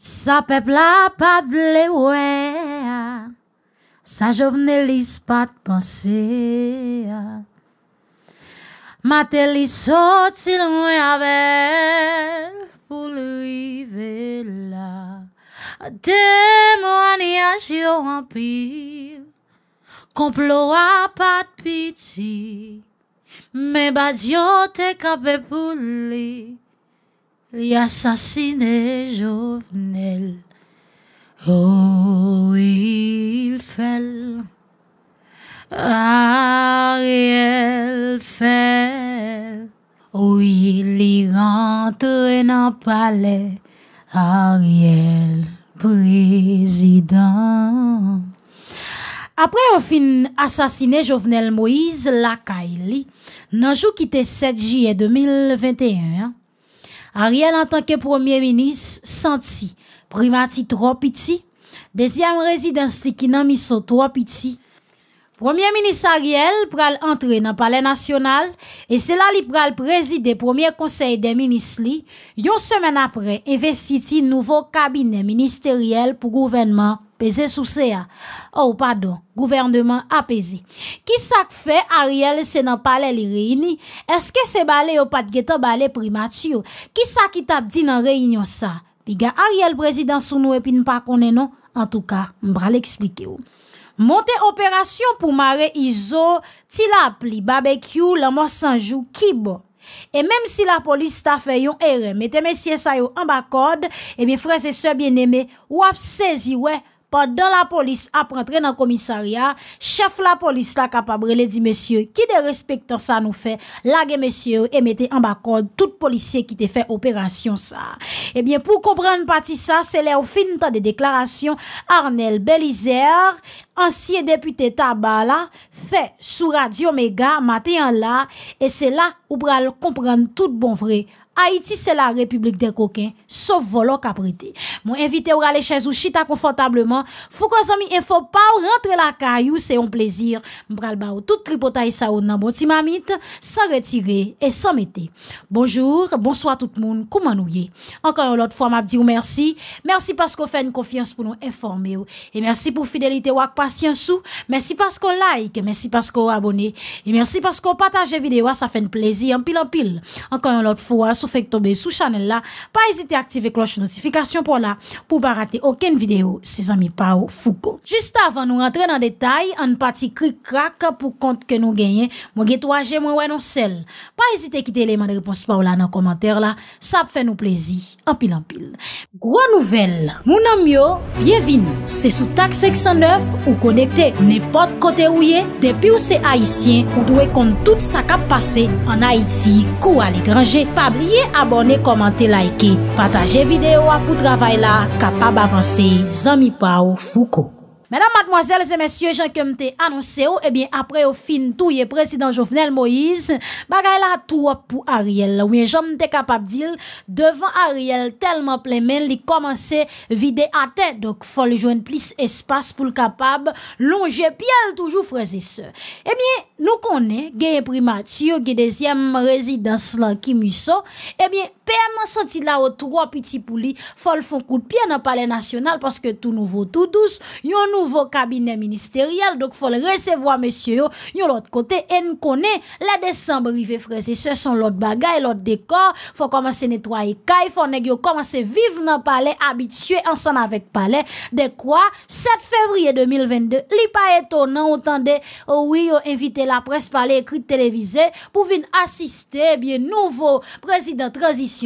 Sa pepla pas de vle, sa Jovenelis pas de penser. Martelly sorti loin avec pour arriver là. Témoignage yo en pire, complot à pas de pitié. Mais Badio te capé pour lui. Il assassiné Jovenel. Oh, il fell. Ariel fell. Oh, il y rentre dans le palais. Ariel, président. Après, on fin assassiné Jovenel Moïse, la Kaili, dans le jour qui était 7 juillet 2021. Ariel, en tant que premier ministre, senti primati trop petit, deuxième résidence qui n'a mis trop petit. Premier ministre Ariel pral entrer dans le palais national et c'est là qu'il pral présider premier conseil des ministres li, une semaine après investi nouveau cabinet ministériel pour gouvernement pesé sous CA. Oh pardon, gouvernement apaisé. Qui ça fait Ariel c'est dans le palais li réuni? Est-ce que c'est balé ou pas de getan balé primature? Qui ça qui t'a dit dans réunion ça? Piga Ariel président sous nous et puis ne pas connaît non? En tout cas, m'bral expliquer. Monte opération pour marrer iso, tilapli, barbecue, la mort sans jou, kibo. Et même si la police t'a fait yon erreur, mettez messieurs ça yon en bas code, eh bien, frères et sœurs bien-aimés, ou ap saisi, ouais, pendant la police ap rentre dans le commissariat, chef la police la capable de dire, monsieur, qui de respectant ça nous fait, lage monsieur, et mettez en bas code, tout policier qui te fait opération ça. Eh bien, pour comprendre partie ça, c'est les au fin temps des déclarations, Arnel Belizaire, ancien député Tabala, fait sous Radio Mega, matin là, et c'est là où pral comprendre tout bon vrai. Haïti, c'est la république des coquins, sauf volo caprité. Mon invité ou aller chez ou chita confortablement. Fou qu'on s'en info pas ou rentre la caillou, c'est un plaisir. M'pral ba ou tout tripotaille sa ou nan bon ti mamite, sans retirer et sans mettre. Bonjour, bonsoir tout le monde, comment nous y? Encore une autre fois, m'a dit ou merci. Merci parce qu'on fait une confiance pour nous informer ou. Et merci pour fidélité ou sou. Merci parce qu'on like, merci parce qu'on abonné et merci parce qu'on partage vidéo, ça fait un plaisir en pile. Encore une autre fois, si vous faites tomber sous channel là, pas hésiter à activer cloche notification pour là pour pas rater aucune vidéo, ses amis Pao Foucault. Juste avant nous rentrer dans détail, en partie cric crac pour compte que nous gagnons, mon getoage moi ouais non sel. Pas hésiter à quitter l'élément de réponse par là dans commentaire là, ça fait nous plaisir en pile. Gros nouvelle, mon ami yo, bienvenue. C'est sous TAK 509 ou connecté n'importe côté où est depuis où c'est haïtien ou doit compte tout ça qui passé en Haïti ou à l'étranger. Pas oublier abonner, commenter, liker, partager vidéo pour travail là capable d'avancer Zami Pao Foucault. Mesdames, mademoiselles et messieurs, j'en kem te annoncé ou, eh bien, après au fin tout, le président Jovenel Moïse, bagay la tout pour Ariel. Ou bien, j'en te capable d'il, devant Ariel, tellement plein men, li commence vider à tête. Donc, faut le joindre plus espace pour le capable, longer piel toujours, frères et sœurs. Eh bien, nous connaît, gagne primature, gagne deuxième résidence là, qui miso. Eh bien, PM senti là au trois petits poulis, faut le font coup de pied dans le palais national parce que tout nouveau, tout douce, yon nouveau cabinet ministériel, donc faut le recevoir monsieur yo l'autre côté et nous connaît la décembre rivé frères et sœurs sont l'autre bagay, l'autre décor, faut commencer nettoyer caille, faut nèg yo commencer vivre dans palais habitué ensemble avec palais de quoi 7 février 2022 li pas étonnant entendez oui yo invité la presse parler écrit télévisé pour venir assister bien nouveau président transition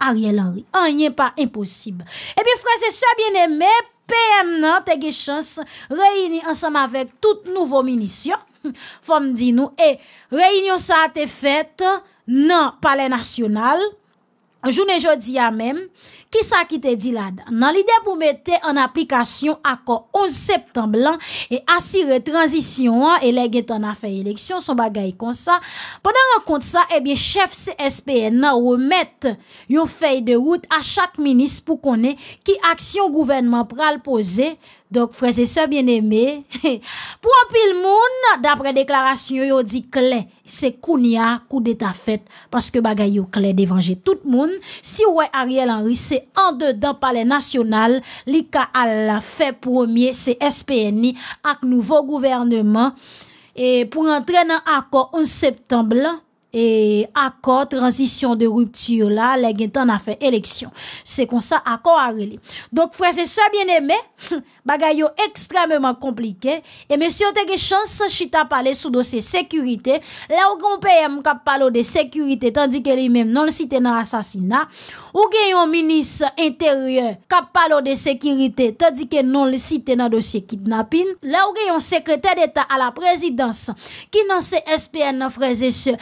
Ariel Henry. Rien pas impossible. Et bien frères et sœurs bien-aimés, PM nan te ge chance réuni ensemble avec toute nouveau ministre. Faut me dire nous et réunion ça a été faite dans palais national. Journée jodi a même qui ça qui te dit là dans l'idée pour mettre en application accord 11 septembre là et assurer transition et les gèt en affaire élection son bagay comme ça pendant rencontre ça eh bien chef CSPN remettre une feuille de route à chaque ministre pour connaître qui action gouvernement pral poser Donc, frères et sœurs bien-aimés, pour un pile moun, d'après déclaration, yo dit clé, c'est kounia, coup d'état fait, parce que bagay yo clé d'évangile tout moun. Si ouais Ariel Henry, c'est en dedans palais national, li ka al fait premier, c'est CSPN, ak nouveau gouvernement, et pour entrer dans accord 11 septembre, et accord transition de rupture là les gens a fait élection c'est comme ça accord a relé donc frères et sœurs bien-aimés bagay yo extrêmement compliqué et monsieur te gen chance chita parler sous dossier sécurité là ou gon PM k'ap parler de sécurité tandis que lui même non le cité dans assassinat ou gen yon ministre intérieur k'ap parler de sécurité tandis que non le cité dans dossier kidnapping là ou gen yon secrétaire d'état à la présidence qui nan CSPN frères et sœurs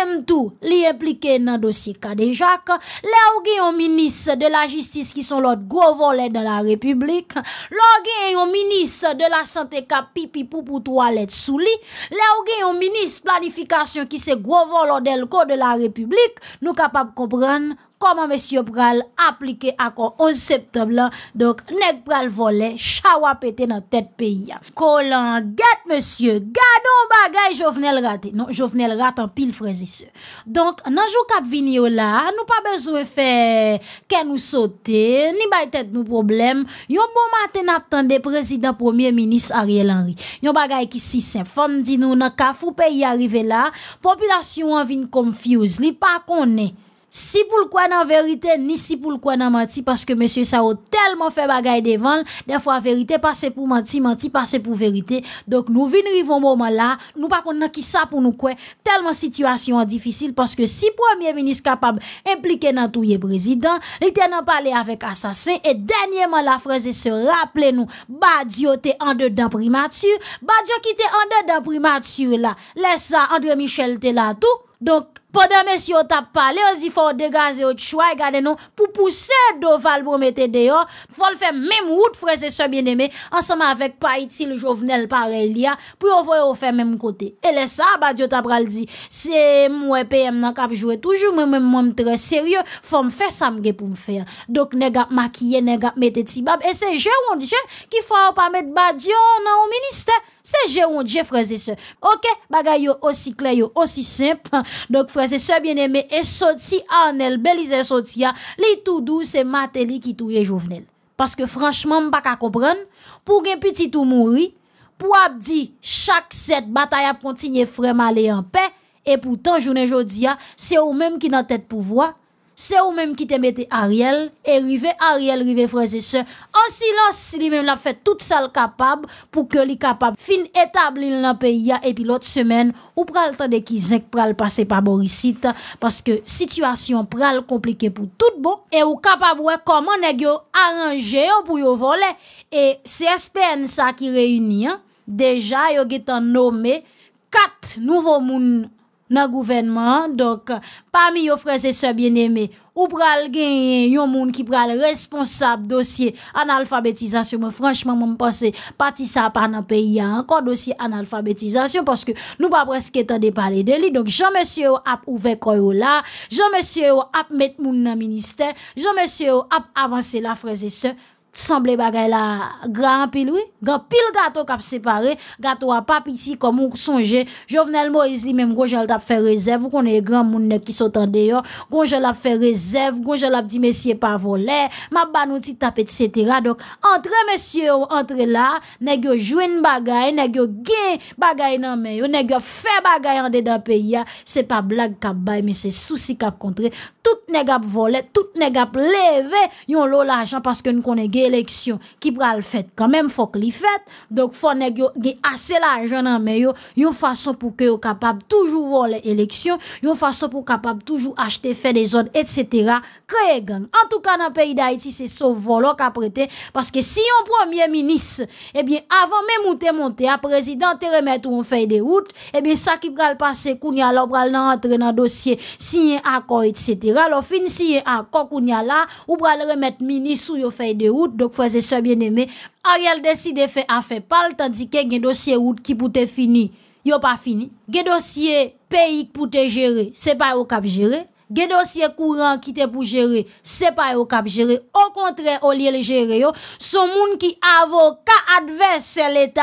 même tout, li impliqué dans dossier Kadejak, là ou gen yon ministre de la justice qui sont l'autre gros volet dans la République, là ou gen yon ministre de la santé ka pipi pou toilette sous li, là ou gen yon ministre planification qui c'est gros volet delco de la République, nous capable comprendre comment monsieur pral appliquer accord 11 septembre donc nèg pral voler chawa pété dans tête pays collant guette monsieur gadon bagay Jovenel raté non Jovenel raté en pile frères et sœurs donc nan jou k'ap vini là nous pas besoin faire que nous sauter ni bay tête nous problème yon bon matin n'ap tande président premier ministre Ariel Henry yon bagay qui si simple femme dit nous nan kafou pays arrivé là population vinn confuse li pa konne si pour le quoi dans vérité ni si pour le quoi dans menti parce que monsieur ça a tellement fait bagaille devant des fois vérité passer pour menti menti passer pour vérité donc nous vivons moment là nous pas connait qui ça pour nous quoi tellement situation difficile parce que si premier ministre capable impliqué dans tout le président il était en parler avec assassin et dernièrement la frère et sœur rappelez nous Badio était en dedans primature Badio qui était en dedans primature là laisse ça André Michel était là tout donc pendant monsieur t'a parlé, il faut dégager autre choix, regardez nous pour pousser Doval pour mettre dehors, faut le faire même route frères et sœurs bien-aimés ensemble avec Païti le Jovenel Parelia pour voir faire même côté. Et là ça Badio t'a pral dit, c'est moi PM nan k'ap jouer toujours moi même très sérieux, faut me faire ça m'gé pour me faire. Donc nèg ap maquiller, nèg ap mettre tibab et c'est Jérôme Dieu qui faut pas mettre Badio dans au ministère. C'est Jérôme Dieu frères et sœurs. OK, bagay yo aussi clair, yo aussi simple. Donc frères et sœurs bien-aimés, et sorti Arnel Belizaire sorti li tout doux c'est Martelly qui touye Jovenel. Parce que franchement, m'pa ka comprendre pour gen petit tout mouri, pour ap di chaque cette bataille a continuer frère malé en paix et pourtant journée jodia, c'est ou même qui nan tête pouvoir. C'est ou même qui te mette Ariel, et rive Ariel, rive frères et sœurs, en silence, lui même l'a fait toute ça le capable, pour que li capable fin établir dans le pays, et puis l'autre semaine, ou pral tande ki zinc pral passer par Borisite, parce que situation pral compliquée pour tout bon, et ou capable ouais comment nèg yo arranger pour yo voler, et CSPN ça qui réunit, déjà yo getan nommé 4 nouveaux moun dans gouvernement donc parmi vos frères et sœurs bien-aimés ou pral gagner yon moun qui pral responsable dossier analphabétisation mais franchement moi pense parti ça pas dans pays encore dossier analphabétisation parce que nous pas presque entendre parler de lui donc Jean monsieur a ouvert koyo là Jean monsieur a mettre moun dans ministère Jean monsieur a avancer la frères et sœurs semble bagay la grand pile oui grand pile gâteau k'ap séparé gâteau a pas petit comme on songe Jovenel Moïse li même gonjel t'a fait réserve vous connaissez grand monde qui sont en dehors gonjel a fait réserve gonjel a dit messieurs pas voler m'a ba nou ti tape etc donc entre monsieur entre là nèg yo joine bagay nèg yo gain bagay nan men yo nèg yo fait bagay en dedans pays c'est pas blague k'ap bay mais c'est souci k'ap contrer tout nèg ap voler tout nèg ap lever yon lot l'argent parce que nous connaissons élection qui pral fait quand même faut que li fait donc faut nèg yo gen assez l'argent nan men yo yon façon pour que yo capable toujours voler élection yon façon pour capable toujours acheter faire des ordres etc. créer gang en tout cas dans pays d'Haïti c'est sauf volo qu'a prêté parce que si yon premier ministre eh bien avant même ou te monter à président te remettre ou on feuille de route eh bien ça qui pral passer kounya là pral entrer dans dossier signer accord etc. l'on fin signer accord kounya là ou pral remettre ministre ou yo feuille de route. Donc, frères et sœurs bien-aimés, Ariel décide de faire affaire pal, tandis que gen dossier route qui pour te fini, yo pas fini. Gen dossier pays pour te gérer, c'est pas au cap gérer. des dossiers courants qui étaient pour gérer, c'est pas eux qui gérer. Au contraire, au lieu de gérer, son monde qui avocat adverse l'État,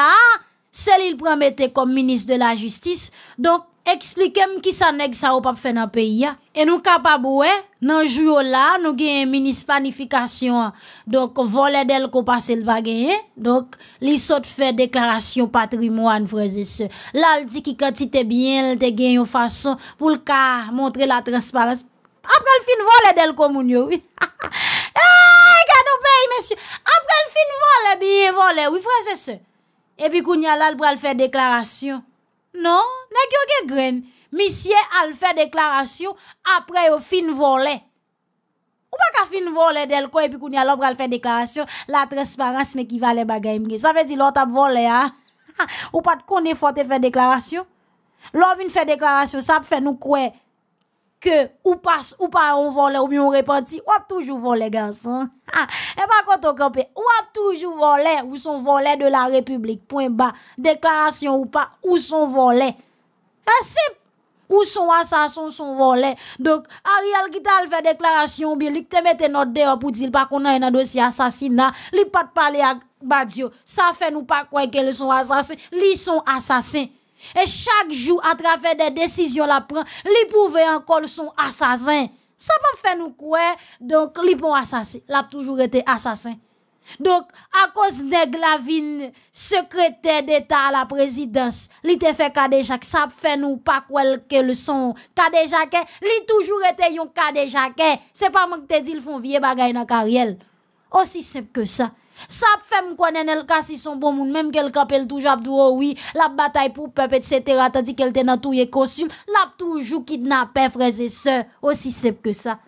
c'est lui qui mettait comme ministre de la Justice. Donc, expliquez-moi qui ça nèg ça ou pas faire dans pays. Et nous capable dans jour là, nous gagne ministre planification. Donc voler d'elle qu'on passer le pas gagner. Donc li saute faire déclaration patrimoine frères et sœurs. Là il dit qui quantité bien, il te gagne une façon pour le cas montrer la transparence. Après le fin voler d'elle communio. Oui. Gardons pays monsieur. Après le fin voler bien voler. Oui frères et sœurs. Et puis kounya là il va faire déclaration. Non, nèg yo gen grain. Monsieur al fait déclaration après au fin voler. Ou pas ka fin voler del ko et puis kounya l'on pral faire déclaration, la transparence mais qui va les bagay m'ge. Ça veut dire l'on t'a volé hein. Ou pas te connait faut te faire déclaration. L'on vinn faire déclaration, ça fait nous croire que ou pas on volé ou bien on repenti, ou toujours volé garçon. Et pas quand on camper, ou toujours volé, ou sont volés de la République. Point bas. Déclaration ou pas, ou sont volés. Simple. Ou sont assassins, sont volés. Donc Ariel qui t'a fait déclaration, bien il te mette notre dehors pour dire pas qu'on a un dossier assassinat, il pas de parler à Badio. Ça fait nous pas croire qu'ils sont assassins, ils sont assassins. Et chaque jour, à travers des décisions, la prend, li pouvait encore son assassin. Ça va faire nous quoi? Donc, li bon assassin. L'a toujours été assassin. Donc, à cause de la vie secrétaire d'État à la présidence, li te fait Kadejak. Ça fait nous pas quoi que le son Kadejak. Li toujours été yon Kadejak. C'est pas moi qui te dis, ils font vieux bagay dans carrière. Aussi simple que ça. Ça fait me connaître cas si son bon monde même qu'elle capelle toujours abdou oui la bataille pour peuple etc tandis qu'elle était dans tout et consul l'a toujours kidnappé frères et sœurs aussi simple que ça.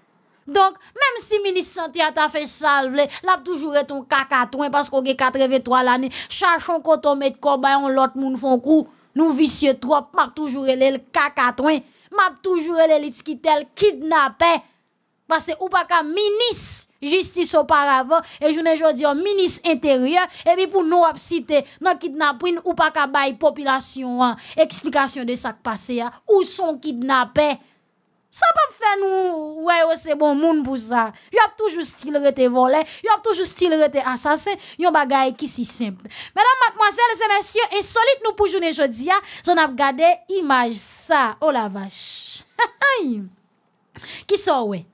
Donc même si ministre santé a fait salve l'a toujours été un cacaton parce qu'on est 83 l'année cherchons quand on met combat on l'autre monde font coup nous vicieux trop m'a toujours été le cacaton m'a toujours été l'élite qui tel kidnappé parce que ou pas qu'un ministre justice auparavant, et je ne dis au ministre intérieur, et puis pour nous citer, non kidnapping ou pas qu'à bail population, hein. Explication de ça qui passé, hein. Ou sont kidnappés. Ça pas faire nous, ouais, c'est bon monde pour ça. Yo a toujours style rete volé, yo a toujours style rete assassin, yo bagay qui si simple. Mesdames, mademoiselles et messieurs, insolite nous pour journée jodi, hein. J'en a regardé image ça, oh la vache. Qui sort, ouais?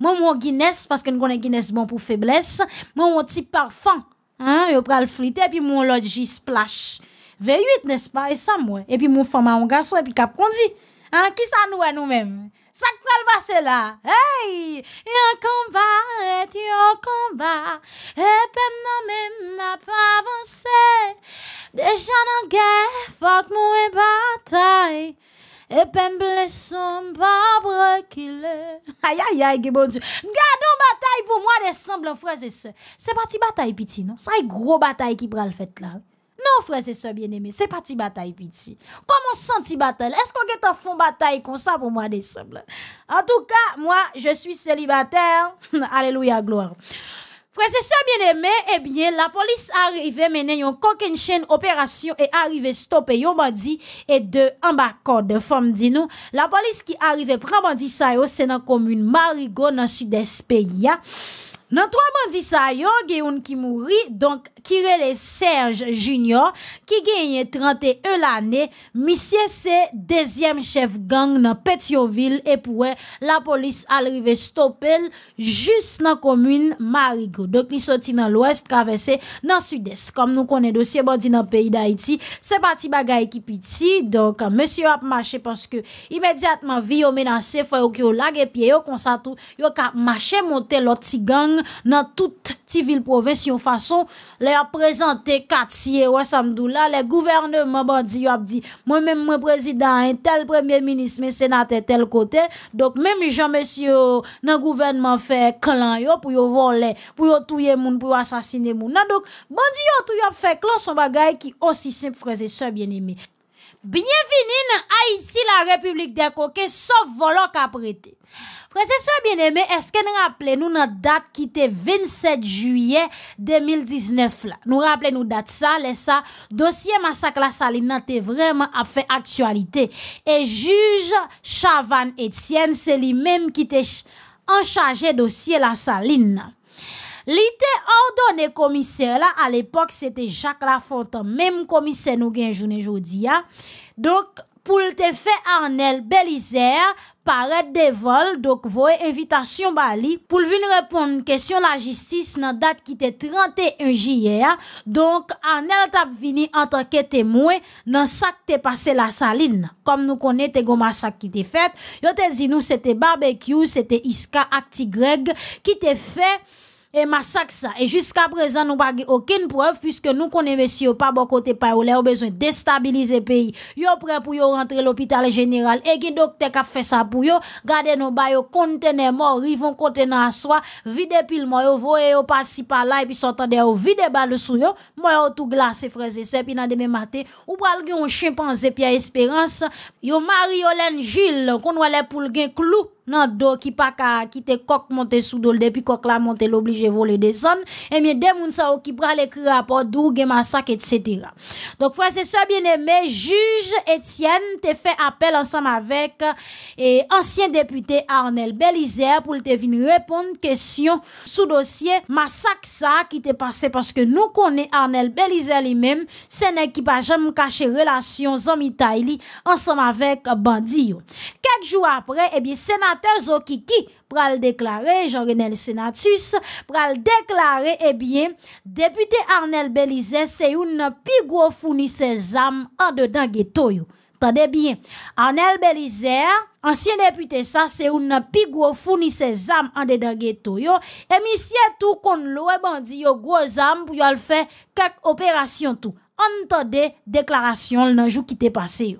Moi, mon Guinness, parce que nous connaissons Guinness bon pour faiblesse. Moi, mon petit parfum. Hein, yo pral fliter, et puis mon logis splash. V8, n'est-ce pas? Et ça, moi. Et puis mon femme a un garçon, et puis cap condi. Hein, qui ça nous, nous-mêmes? Ça qui pral passer là. Hey! Un combat, et un combat. Et même, n'a pas avancé. Déjà, dans guerre, faut que mon bataille. Et peine blessant, barbe qu'il est. Aïe, aïe, aïe, que bon Dieu. Gardons bataille pour moi, décembre, frères et sœurs. C'est parti bataille, piti, non? C'est gros bataille qui prend le fait là. Non, frères et sœurs bien-aimés, c'est parti bataille, piti. Comment senti bataille? Est-ce qu'on est en fond bataille comme ça pour moi, décembre? En tout cas, moi, je suis célibataire. Alléluia, gloire. Frères et sœurs bien-aimés, eh bien, la police arrivait mener yon coquin chaîne opération et arrivait stopper yon bandit et de embarcade. Femme dit nous, la police qui arrivait prend bandit sa yo, c'est dans commune Marigot, dans sud-est pays. Dans trois bandits sa yo, gen yon qui mourit, donc, qui relè Serge Junior, qui gagne 31 l'année, monsieur c'est deuxième chef gang dans Pétionville, et pour la police arrive stoppel juste dans commune Marigot. Donc, il sorti dans l'ouest, traversé dans sud-est. Comme nous connaissons dossier bandit dans le pays d'Haïti, c'est parti bagay qui piti, donc, monsieur a marché parce que, immédiatement, vie, menacé, faut que lague pied, qu'on s'atou, yo kap marché, monter l'autre gang, dans toute petite ville province, yon façon, a présenté quartier ouais samdou là les gouvernements bandi a dit moi même moi président un tel premier ministre mais sénateur tel côté donc même Jean monsieur nan gouvernement fait clan yo pour yo voler pour yo touyer moun pour assassiner moun nan donc bandi yo tout yo fait clan son bagay qui aussi simple frères et sœurs bien-aimés bienvenue en Haïti la République des coquets sauf voleur qu'a prêté. Frères et sœurs bien-aimés, est-ce que nous rappelons nous la date qui était 27 juillet 2019 là? Nous rappelons nous date ça, les ça dossier massacre la Saline était vraiment à fait actualité et juge Chavanne Etienne c'est lui-même qui était en charge dossier la Saline. L'ité ordonné commissaire là à l'époque c'était Jacques Lafont, même commissaire nous gagne journée jodi a. Donc pour te faire Arnel Belizaire paraître des vols, donc voye invitation Bali pour venir répondre question la justice dans date qui était 31 juillet. Donc Arnel t'a venu en tant que témoin dans ça qui t'est passé la Saline. Comme nous connaissons te massacre qui t'est fait, yo te dit nous c'était barbecue, c'était Iska Acti Greg qui t'est fait et massacre ça. Et jusqu'à présent, nous n'avons aucune preuve, puisque nous connaissons monsieur pas bon côté par où ils ont besoin de déstabiliser le pays. Ils sont prêts pour rentrer à l'hôpital général. Et qui docteur qui a fait ça pour eux, gardez nos bails, contenez mort, ils vont contenir à soi, vide pile moi, ils voient passer par là, et puis s'entendez, ils vide balle sous eux, moi, tout glacé, frères et sœurs, puis dans demain matin, ou parle un chimpanzé, puis à Espérance, ils ont Marie-Hélène Gilles, qu'on voit les poules, clou. Non, do qui pas ka qui te coq monté sous dol depuis coq la monté l'obligé voler descendre et bien des moun sa ou qui pral écrire rapport d'ou gen massacre etc. Donc frères et sœurs bien-aimés, juge Etienne te fait appel ensemble avec ancien député Arnel Belizaire pour te venir répondre question sous dossier massacre ça qui te passé parce que nous connaît Arnel Belizaire lui-même, c'est nèg qui pas jamais cacher relation zanmi taili ensemble avec bandi yo. Quelques jours après, eh bien sénateur Zokiki pral déclarer Jean-Renel Sénatus pral déclarer eh bien député Arnel Belizaire c'est une pi gros fournisseur zam en dedans ghetto yo. Tendez bien. Arnel Belizaire ancien député ça c'est une pi gros fournisseur zam en dedans ghetto yo et monsieur tout kon loue bandi yo gros zam pour yo faire quelques opérations tout. Entendez déclaration dans jour qui t'est passé yo.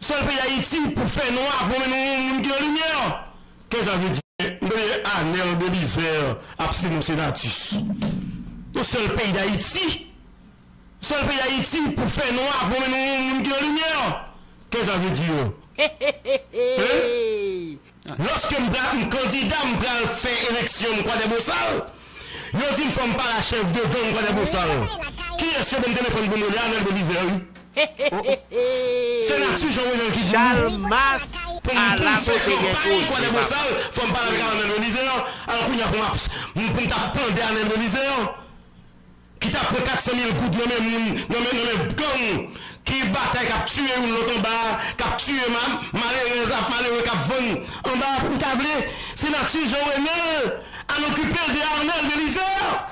Seul pays Haïti pour faire noir pour nous lumière. Qu'est-ce que ça veut dire? Arnel Belizaire abstinent Sénatus. Le seul pays d'Haïti. Seul pays d'Haïti pour faire noir pour nous lumière. Qu'est-ce que ça veut dire? Lorsque un candidat me fait élection quoi des bossales, je dis femme pas la chef de gang quoi des bossales. Qui est ce que me téléphone pour nous Arnel Belizaire? C'est là-dessus Jean-Renel qui dit pour à la quoi les bossales, faut me parler avec Belizaire, alors qu'il y a pour t'attendre Arnel Belizaire qui t'a pris 400 000 coups de gang qui bataille, qui a tué une l'autre en bas, qui a tué malheureuse, malheureux, qui a vendu en bas pour tabler, c'est là-dessus Jean-Renel à l'occuper de Arnel Belizaire.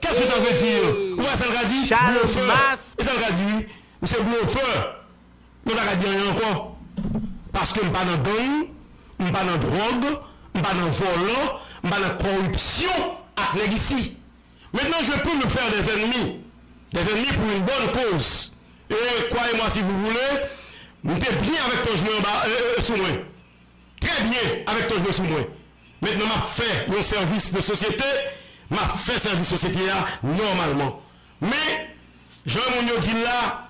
Qu'est-ce que ça veut dire? Où est-ce qu'elle a dit? Charles c'est bluffeur. Je ne vais pas dire rien encore. Parce que je ne suis pas dans la gang, je ne suis pas dans la drogue, je ne suis pas dans le volant, je ne suis pas dans la corruption avec les ici. Maintenant, je peux me faire des ennemis. Des ennemis pour une bonne cause. Et croyez-moi si vous voulez, je suis bien avec ton genou sous moi. Très bien avec ton genou sous moi. Maintenant, je fais un service de société. Je fais un service de société normalement. Mais, Jean-Monio dit là,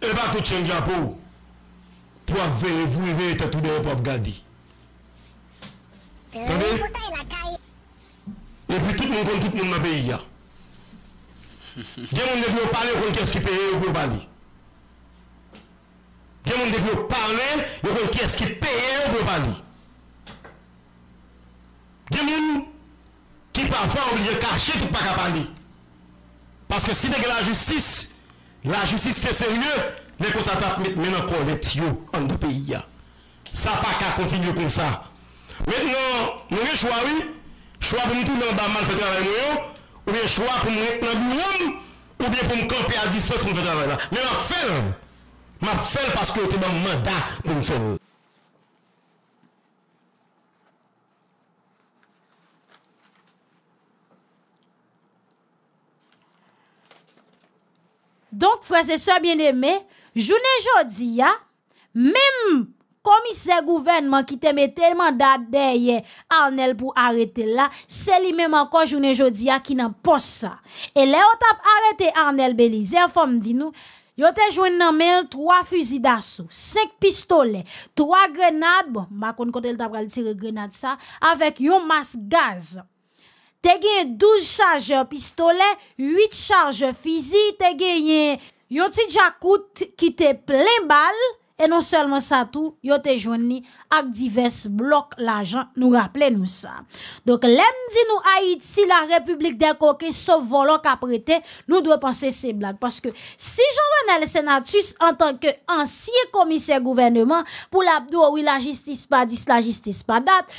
et pas tout change à peau. Pour vous vivez tout de pour regarder. Et puis tout le monde contre tout le monde dans le pays. Il y a des gens qui parlent contre qu'est-ce qui paye pour parler. Il y a des gens qui parlent contre qu'est-ce qui paye pour parler. Il y a des gens qui parfois obligés de cacher tout pas qu'à parler. Parce que si tu as la justice est sérieuse, les constats mettent maintenant encore les tuyaux en deux pays. Ça n'a pas qu'à continuer comme ça. Maintenant, nous avons choix, oui. Choix pour nous tout dans le mal fait travail, ou bien choix pour nous être dans le bureau, ou bien pour nous camper à distance pour nous faire travail. Mais je fais parce que tu as un mandat pour nous faire. Donc, frères et sœurs bien-aimés, journée jodi a, même commissaire gouvernement qui te met tellement derrière Arnel pour arrêter là, c'est lui-même encore journée jodi a qui n'en poste ça. Et là, on tape arrêté Arnel Belizaire, femme dit nous, Yo te jouen nan mel 3 fusils d'assaut, 5 pistolets, 3 grenades, bon, m'a konn kote l t'a pral tirer grenade ça avec yon masse gaz. Te gen 12 chargeurs pistolets, 8 chargeurs fusil, te gen yon ti jakout qui te plein balle. Et non seulement ça tout, yo te joigni ak divers blocs l'argent, nous rappelons nous ça. Donc, l'aime dit nous Haïti, la République des coquets, sauf volant qu'a prêté, nous doit penser ces blagues. Parce que si Jean-Renel Sénatus, en tant que ancien commissaire gouvernement, pour l'abdou, oui, la justice pas date,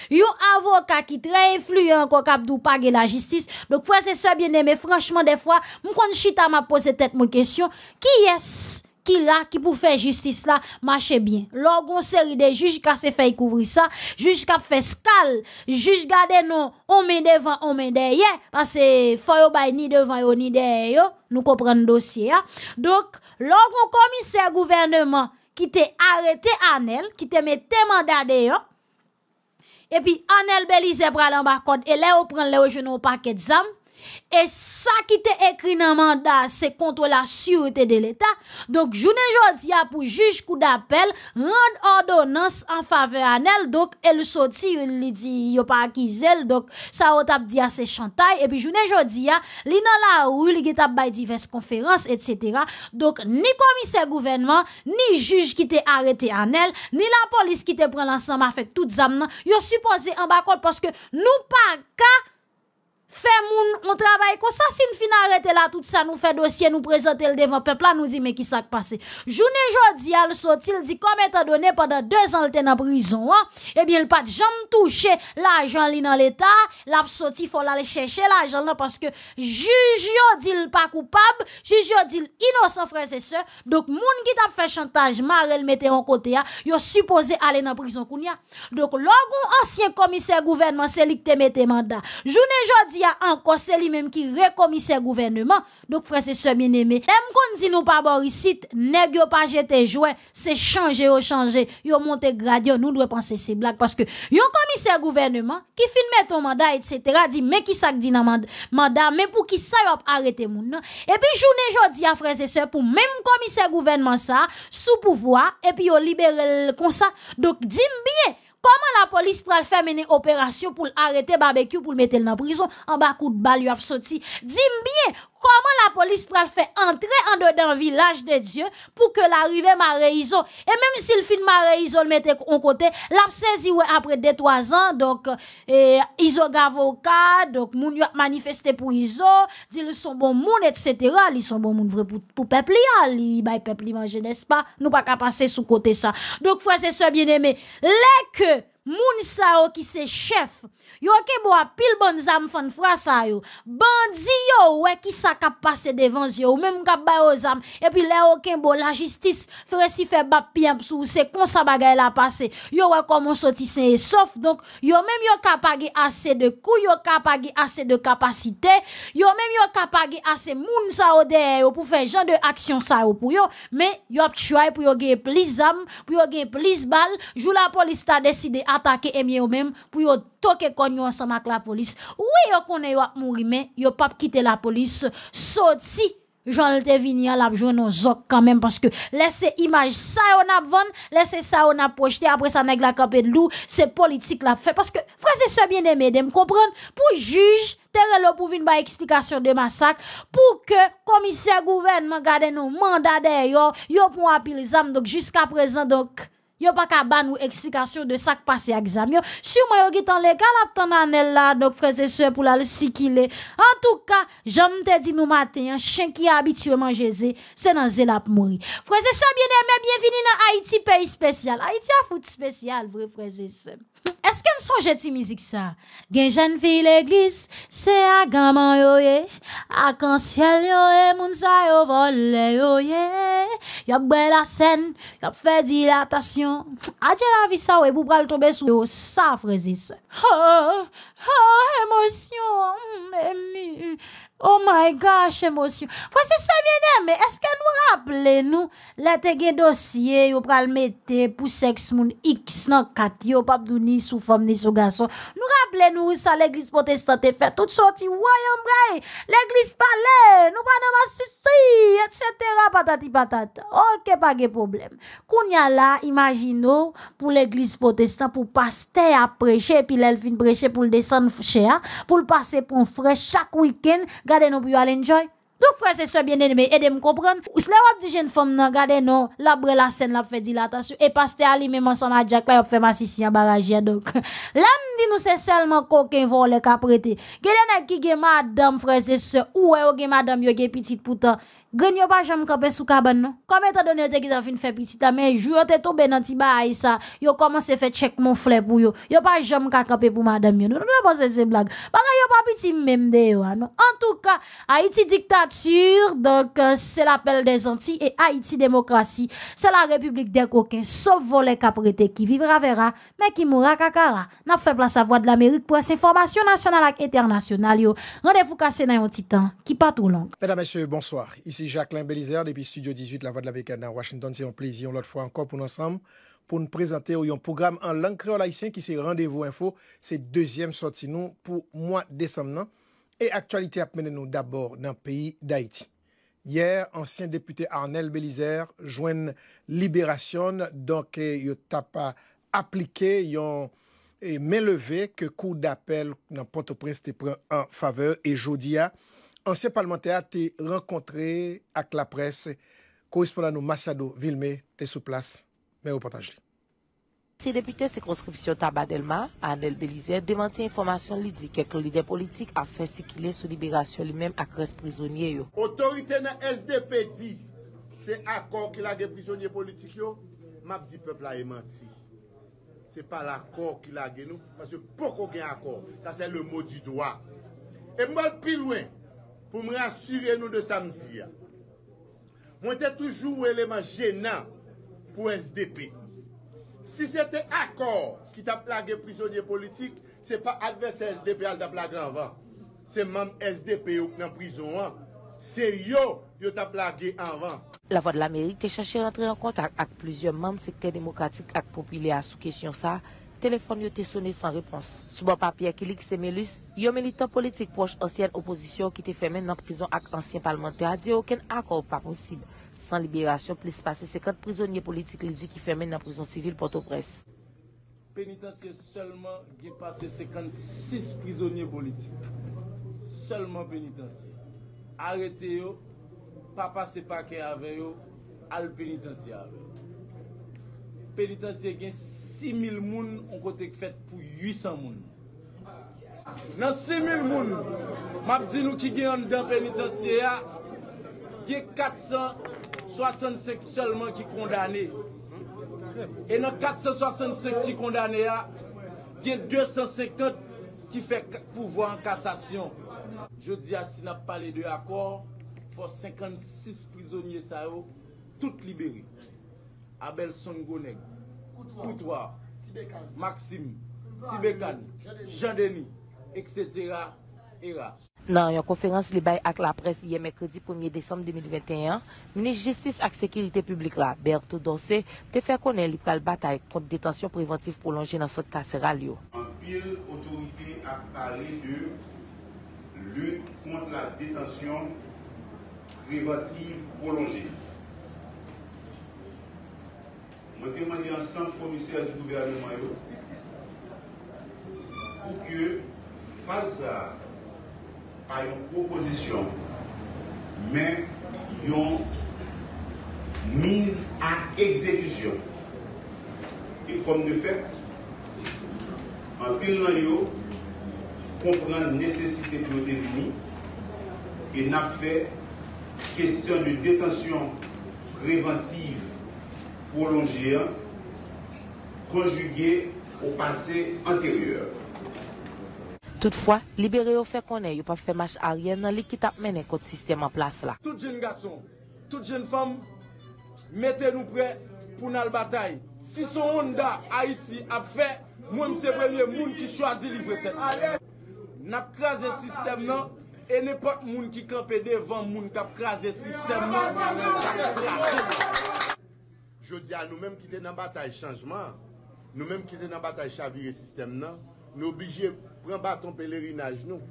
yon avocat qui très influent, quoi qu'abdou pas la justice. Donc, frère, c'est ça bien aimé. Franchement, des fois, m'kon chita m'a posé tête mon question, qui est-ce? Qui là, qui pour faire justice là, marcher bien. L'orgon série des juges qui se fait couvrir ça, juge qui fait scal, juge garder non, on met devant, on met derrière, parce que faut pas ni devant ni derrière, nous comprenons le dossier. Donc, l'orgon commissaire gouvernement qui t'a arrêté Arnel, qui t'a mis mandat dehors. Et puis Arnel Belizaire pral en bas code et là on prend les genoux au paquet de zam. Et ça qui te écrit dans le mandat, c'est contre la sûreté de l'État. Donc, journée aujourd'hui, pour juge coup d'appel, rendre ordonnance en faveur Arnel. Donc, elle sortit, il dit, il pas acquis elle. Donc, ça, on t'a dit à ses chantailles. Et puis, journée aujourd'hui, il dans la rue, il t'a fait diverses conférences, etc. Donc, ni commissaire gouvernement, ni juge qui t'a arrêté Arnel, ni la police qui te prend l'ensemble avec toutes les âmes, ils ont supposé en bas parce que nous pas qu'à fait moun on travaille comme ça si nous fin arrêter là tout ça nous fait dossier nous présenter le devant peuple là nous dit mais qui ça passé journée jodi al sorti il dit comme étant donné pendant 2 ans il était en prison hein et bien il pas jamais touché l'argent li dans l'état l'a sorti faut aller chercher l'argent là parce que juge yo dit il pas coupable juge yo dit innocent frères et sœurs donc moun qui t'a fait chantage marel mettait en côté a yo supposé aller dans prison kounya donc logon ancien commissaire gouvernement c'est lui qui te mettait mandat journée jodi encore c'est lui-même qui recommissaire gouvernement. Donc frère c'est ce bien-aimé. Même qu'on dit nous pas Borisite, nèg yo pas jeter jouet, c'est changer au changer. Yo monter grade, nous doit penser ces blagues parce que yo commissaire gouvernement qui fin mettre ton mandat etc. dit mais qui ça dit dans mandat mais pour qui ça yo arrêter moun nan. Et puis journée jodi a frère et sœurs pour même commissaire gouvernement ça sous pouvoir et puis yo libérer comme ça. Donc dis bien comment la police pral faire mener opération pour arrêter barbecue pour le mettre en prison en bas coup de balle lui a sorti dis-moi bien comment la police pral faire entrer en dedans village de Dieu pour que l'arrivée Maréiso et même s'il fin Maréiso le mettait en côté l'a saisi ouais après 2-3 ans donc iso gavoka donc moun yo manifester pour iso dit le son bon moun etc. ils sont bon moun vrai pour peuple li bay peuple li manger n'est-ce pas nous pas passer sous côté ça donc frère c'est ça bien-aimé les que moun sa yo qui se chef yo ke bo a pile bonne zam fan fra sa yo bandi yo ouais qui sa ka passer devant yo ou même ka ba yo zam et puis là aucun bo la justice frère si fait bap piam sou c'est comme ça bagaille la passer yo ouais comment sorti sain et sauf donc yo même yo ka pa ge assez de coups yo ka pa ge assez de capacité yo même yo ka pa ge assez moun sa yo derrière yo pour faire genre de action ça yo pour yo mais yo try pour yo gagner plus zam pour yo gagner plus balle jou la police ta décidé attaquer et bien même pour yo toke konyo ensemble avec la police. Oui, yo connaît yo mouri mais yo pas quitter la police. Sorti Jean le Tévinian l'a joué nos zok quand même parce que laissez image ça on a vendre, laissez ça on a projeté après ça nèg la campé de loup, c'est politique l'a fait parce que frère c'est ça bien aimé de me comprendre pour juge terre pour venir ba explication de massacre pour que commissaire gouvernement garde nos mandat derrière yo pour appeler zam donc jusqu'à présent donc yo pas ka ban ou explication de ça qui passé à exam yo sûrement yo gitan légal ap tan Arnel là donc frères et sœurs pour la sikile en tout cas j'aime te dit nous matin chien qui habitué manger zé c'est dans zé la mourir frères et sœurs bien-aimé bienvenue dans Haïti pays spécial Haïti a foot spécial vrai frères et sœurs est-ce qu'on songe ti musique ça gen jeune fille l'église c'est a gaman yo ye a kan ciel yo e moun sa yo vole yo ye y'a belle la scène y'a fait dilatation adieu la vie ça ouais pour pas tomber sous ça frère et sœurs oh émotion Oh my gosh, émotion. Voici ça bien aimé. Est-ce que nous rappelez nous la te dossier ou pral mette pour sexe moun X nan katio pap dou ni sous femme ni sous garçon. Nous rappelez nous ça l'église protestante fait toute sortie royaume bray. L'église parle, nous pas dans mastici etc. patati patata. OK, pas de problème. Kounya là, imaginons pour l'église protestante pour pasteur à prêcher puis l'elfine prêcher pour le descendre cher, pour le passer pour un frère chaque week-end. Gardez nous pour aller enjoy. Donc frère c'est ça bien aimé, aidez me comprendre. Ou cela va dire jeune femme non, gardez nous, la brèle la scène la fait dilatation et pasteur Ali même ensemble à Jack là, il fait massicien en barrage donc. Là me dit nous c'est seulement coquin volé qu'a prêté. Gardez qui gè madame frère c'est ça ou ouais gè madame yo gè petite pourtant. Gagné pas jamais camper sous cabane non. Comme étant donné que t'as fin fait petit mais jour t'es tombé dans ti bail ça, yo commencé faire check mon fleur pour yo. Yo pas jamais camper pour madame yo. Non, pas c'est blague. Parce que yo pas petit même de yo non. En tout cas, Haïti dictature, donc c'est l'appel des Antilles et Haïti démocratie, c'est la république des coquins, sauf voler caprété qui vivra verra, mais qui mourra kakara. N'a fait place à voix de l'Amérique pour cette information nationale et internationale yo. Rendez-vous cassé dans un petit temps qui pas trop long. Mesdames et messieurs, bonsoir. Ici Arnel Belizaire depuis Studio 18, la voix de la Vega dans Washington. C'est un plaisir, l'autre fois encore, pour nous ensemble, pour nous présenter un programme en langue créole haïtienne qui c'est Rendez-vous Info. C'est deuxième sortie nous pour mois décembre. Et actualité a mené nous d'abord dans le pays d'Haïti. Hier, ancien député Arnel Belizaire joint Libération, donc il a appliqué, il a levé que cour d'appel dans Port-au-Prince te prend en faveur et Jodia. Ancien parlementaire a été rencontré avec la presse, correspondant nous Massadou Vilmé, t'es sous place, mais au partage. Ces députés circonscription Tabadelma, Arnel Belizaire, démentit information li di que le leader politique a fait circuler sous libération lui-même à reste prisonnier. Autorité dans SDP dit, c'est accord qu'il a des prisonniers politiques, m'a dit peuple a menti. C'est pas l'accord qu'il a nous, parce que beaucoup gain accord, ça c'est le mot du doigt. Et moi plus loin. Pour me rassurer nous de samedi. Moi, j'étais toujours un élément gênant pour SDP. Si c'était accord qui t'a plagué prisonnier politique, ce n'est pas adversaire SDP qui t'a plagué avant. C'est même SDP qui est en prison. C'est yo qui t'a plagué avant. La Voix de l'Amérique a cherché à rentrer en contact avec plusieurs membres secteur démocratique et populaire sous question ça. Téléphone était sonné sans réponse. Sous bon papier, Kilik Semelus, un militant politique proche ancienne opposition qui était fait maintenant en prison avec ancien parlementaire, a dit aucun accord pas possible. Sans libération, plus passer 50 prisonniers politiques qui dit fait maintenant en prison civile Port-au-Prince. Pénitentiaire seulement qui passé 56 prisonniers politiques. Seulement pénitentiaire. Arrêtez eux, pas passer paquet avec eux, al pénitentiaire avec eux. Pénitentiaire gagne 6000 moun on côté fait pour 800 moun. Dans 6000 moun, m'a dit nous qui gagne dans pénitentiaire, gagne 465 seulement qui condamné. Et dans 465 qui condamné a, gagne 250 qui fait pouvoir en cassation. Je dis à si n'a parlé de accord, faut 56 prisonniers ça yo tout libérés. Abel Songonek, Coutoir, Maxime, Tibékan, Jean-Denis, etc. Dans une conférence libre avec la presse hier mercredi 1er décembre 2021, le ministre de la Justice et de la Sécurité publique, Berthaud Dossé, a fait connaître la bataille contre la détention préventive prolongée dans ce carcéral. L'Empire autorité a parlé de lutte contre la détention préventive prolongée. Je demande ensemble commissaire du gouvernement pour que face à une proposition, mais une mise à exécution. Et comme de fait, en pile comprend la nécessité de nous définir et n'a fait question de détention préventive prolongée, conjuguée au passé antérieur. Toutefois, libéré au fait qu'on n'a pas fait marche arrière dans l'équipe à mener contre le système en place là. Toutes jeunes garçons, toutes jeunes femmes, mettez-nous prêts pour notre bataille. Si son Honda Haïti a fait, moi c'est le premier monde qui choisit livre tête. N'a pas crasé le système, Et n'importe monde qui campe devant monde qui a crasé le système. Je dis à nous-mêmes qui sommes dans la bataille changement, nous-mêmes qui sommes dans la bataille chavirer système, nous sommes obligés de prendre bâton pèlerinage nous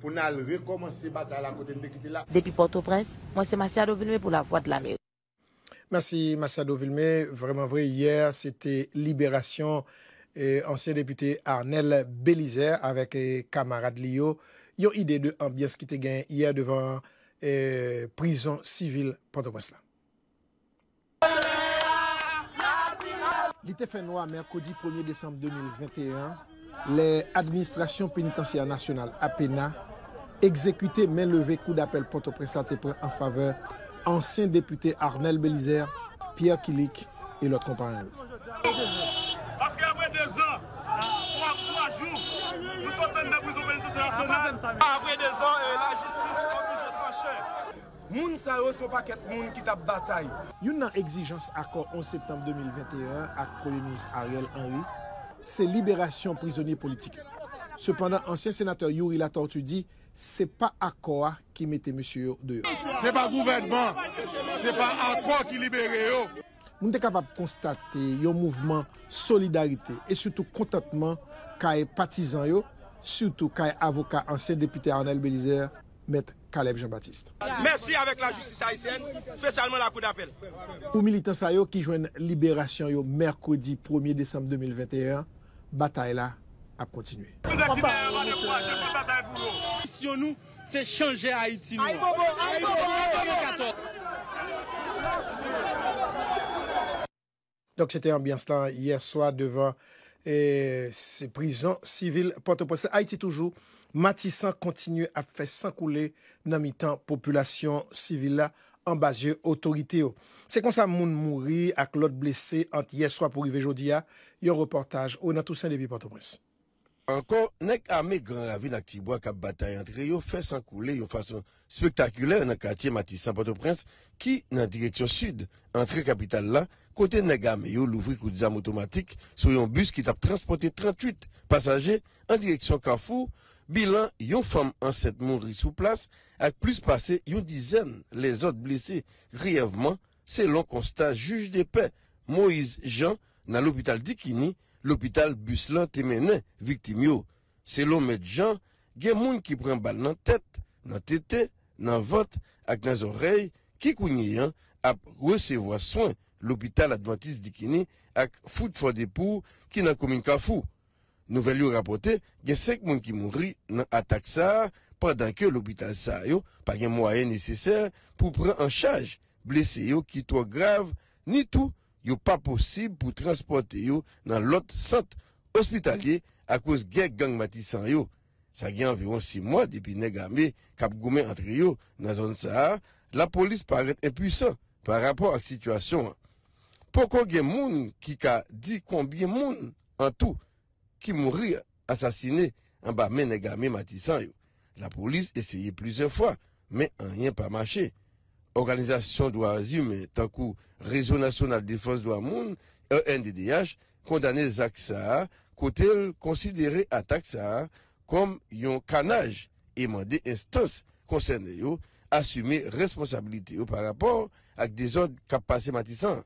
pour nous recommencer la bataille à côté de quitter là. Depuis Port-au-Prince, moi c'est Massadou Vilmé pour la Voix de l'Amérique. Merci Massadou Vilmé, vraiment vrai, hier c'était Libération, ancien député Arnel Belizaire avec camarade Lio. Il y a une idée de l'ambiance qui était gagnée hier devant la prison civile Port-au-Prince. Il était fait noir mercredi 1er décembre 2021. L'administration pénitentiaire nationale, APENA, exécutait main levée coup d'appel Port-au-Prince en faveur ancien député Arnel Belizaire, Pierre Kilik et l'autre compagnon. Parce qu'après 2 ans, 3 jours, nous sortons de la prison pénitentiaire nationale. Après 2 ans, la justice oblige à trancher. Moun sa yo son paquet moun qui tape bataille. Une exigence accord 11 septembre 2021 avec le Premier ministre Ariel Henry, c'est libération prisonniers politiques. Cependant, ancien sénateur Yuri Latortu dit c'est pas accord qui mettait monsieur dehors. C'est pas gouvernement, c'est pas accord qui libérait yo. Nous sommes capables de constater un mouvement de solidarité et surtout contentement des partisans, surtout des avocats, ancien député Arnel Belizaire, maître Caleb Jean-Baptiste. Merci avec la justice haïtienne, spécialement la Cour d'appel. Pour militants qui joignent Libération mercredi 1er décembre 2021, la bataille a continué. Nous, c'est changer Haïti. Donc, c'était ambiance là hier soir devant ces prisons civiles Port-au-Prince. Haïti toujours, Matissant continue à faire sans couler dans mi-temps population civile là, en bas de autorité. C'est comme ça, moun mouri avec l'autre blessé entre hier soir pour arriver aujourd'hui. Il y a un reportage au Renat Toussaint depuis Port-au-Prince. Encore, nek armé grand ravine à Tibois qui a bataille entre eux, fait sans couler de façon spectaculaire dans le quartier Matissant Port-au-Prince, qui, dans la direction sud, entrée capitale là, côté nek armé, l'ouvrit coup d'armes automatique sur un bus qui a transporté 38 passagers en direction Carrefour. Bilan, une femme enceinte mourir sous place, avec plus passé une dizaine, les autres blessés grièvement, selon constat juge de paix Moïse Jean, dans l'hôpital Dikini. L'hôpital Buslan Téménin, victime yo. Selon Maître Jean, il y a des gens qui prennent balle dans la tête, dans la tête, dans la vote, avec dans les oreilles, qui kounyen à recevoir soin. L'hôpital Adventiste Dikini, avec Foot for the Poor, qui dans la commune Kafou. Nouvelle yo rapporté, il y a 5 gens qui mourent dans l'attaque ça, pendant que l'hôpital ça n'a pas de moyens nécessaires pour prendre en charge blessés qui sont graves, ni tout. Il n'est pas possible pour transporter dans l'autre centre hospitalier à cause de la gang Matissant. Ça y a environ 6 mois depuis Négamé, Cap Goumé entre eux dans la zone Sahara. La police paraît impuissante par rapport à la situation. Pourquoi il y a des gens qui ont dit combien de gens en tout qui mourent assassinés en bas de Négamé Matissant? La police a essayé plusieurs fois, mais rien n'a pas marché. Organisation droits humains, tant que Réseau National de Défense de Moun, RNDDH, condamné Zak Saha, côté considéré attaque Saha comme un canage et mandé instance concernée, assumer responsabilité par rapport à des ordres qui passent Matissant.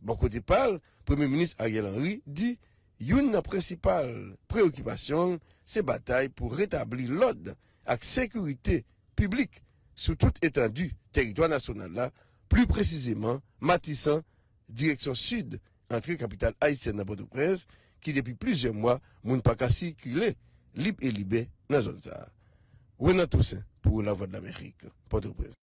Bon côté parle, Premier ministre Ariel Henry dit, une principale préoccupation, c'est bataille pour rétablir l'ordre et la sécurité publique sur toute étendue. Territoire national là, plus précisément, Matissant, direction sud, entrée capitale haïtienne à Port-au-Prince, qui depuis plusieurs mois, moun pa ka circuler, libre et libé, dans la zone ça. Renat Toussaint, pour la Voix de l'Amérique, Port-au-Prince.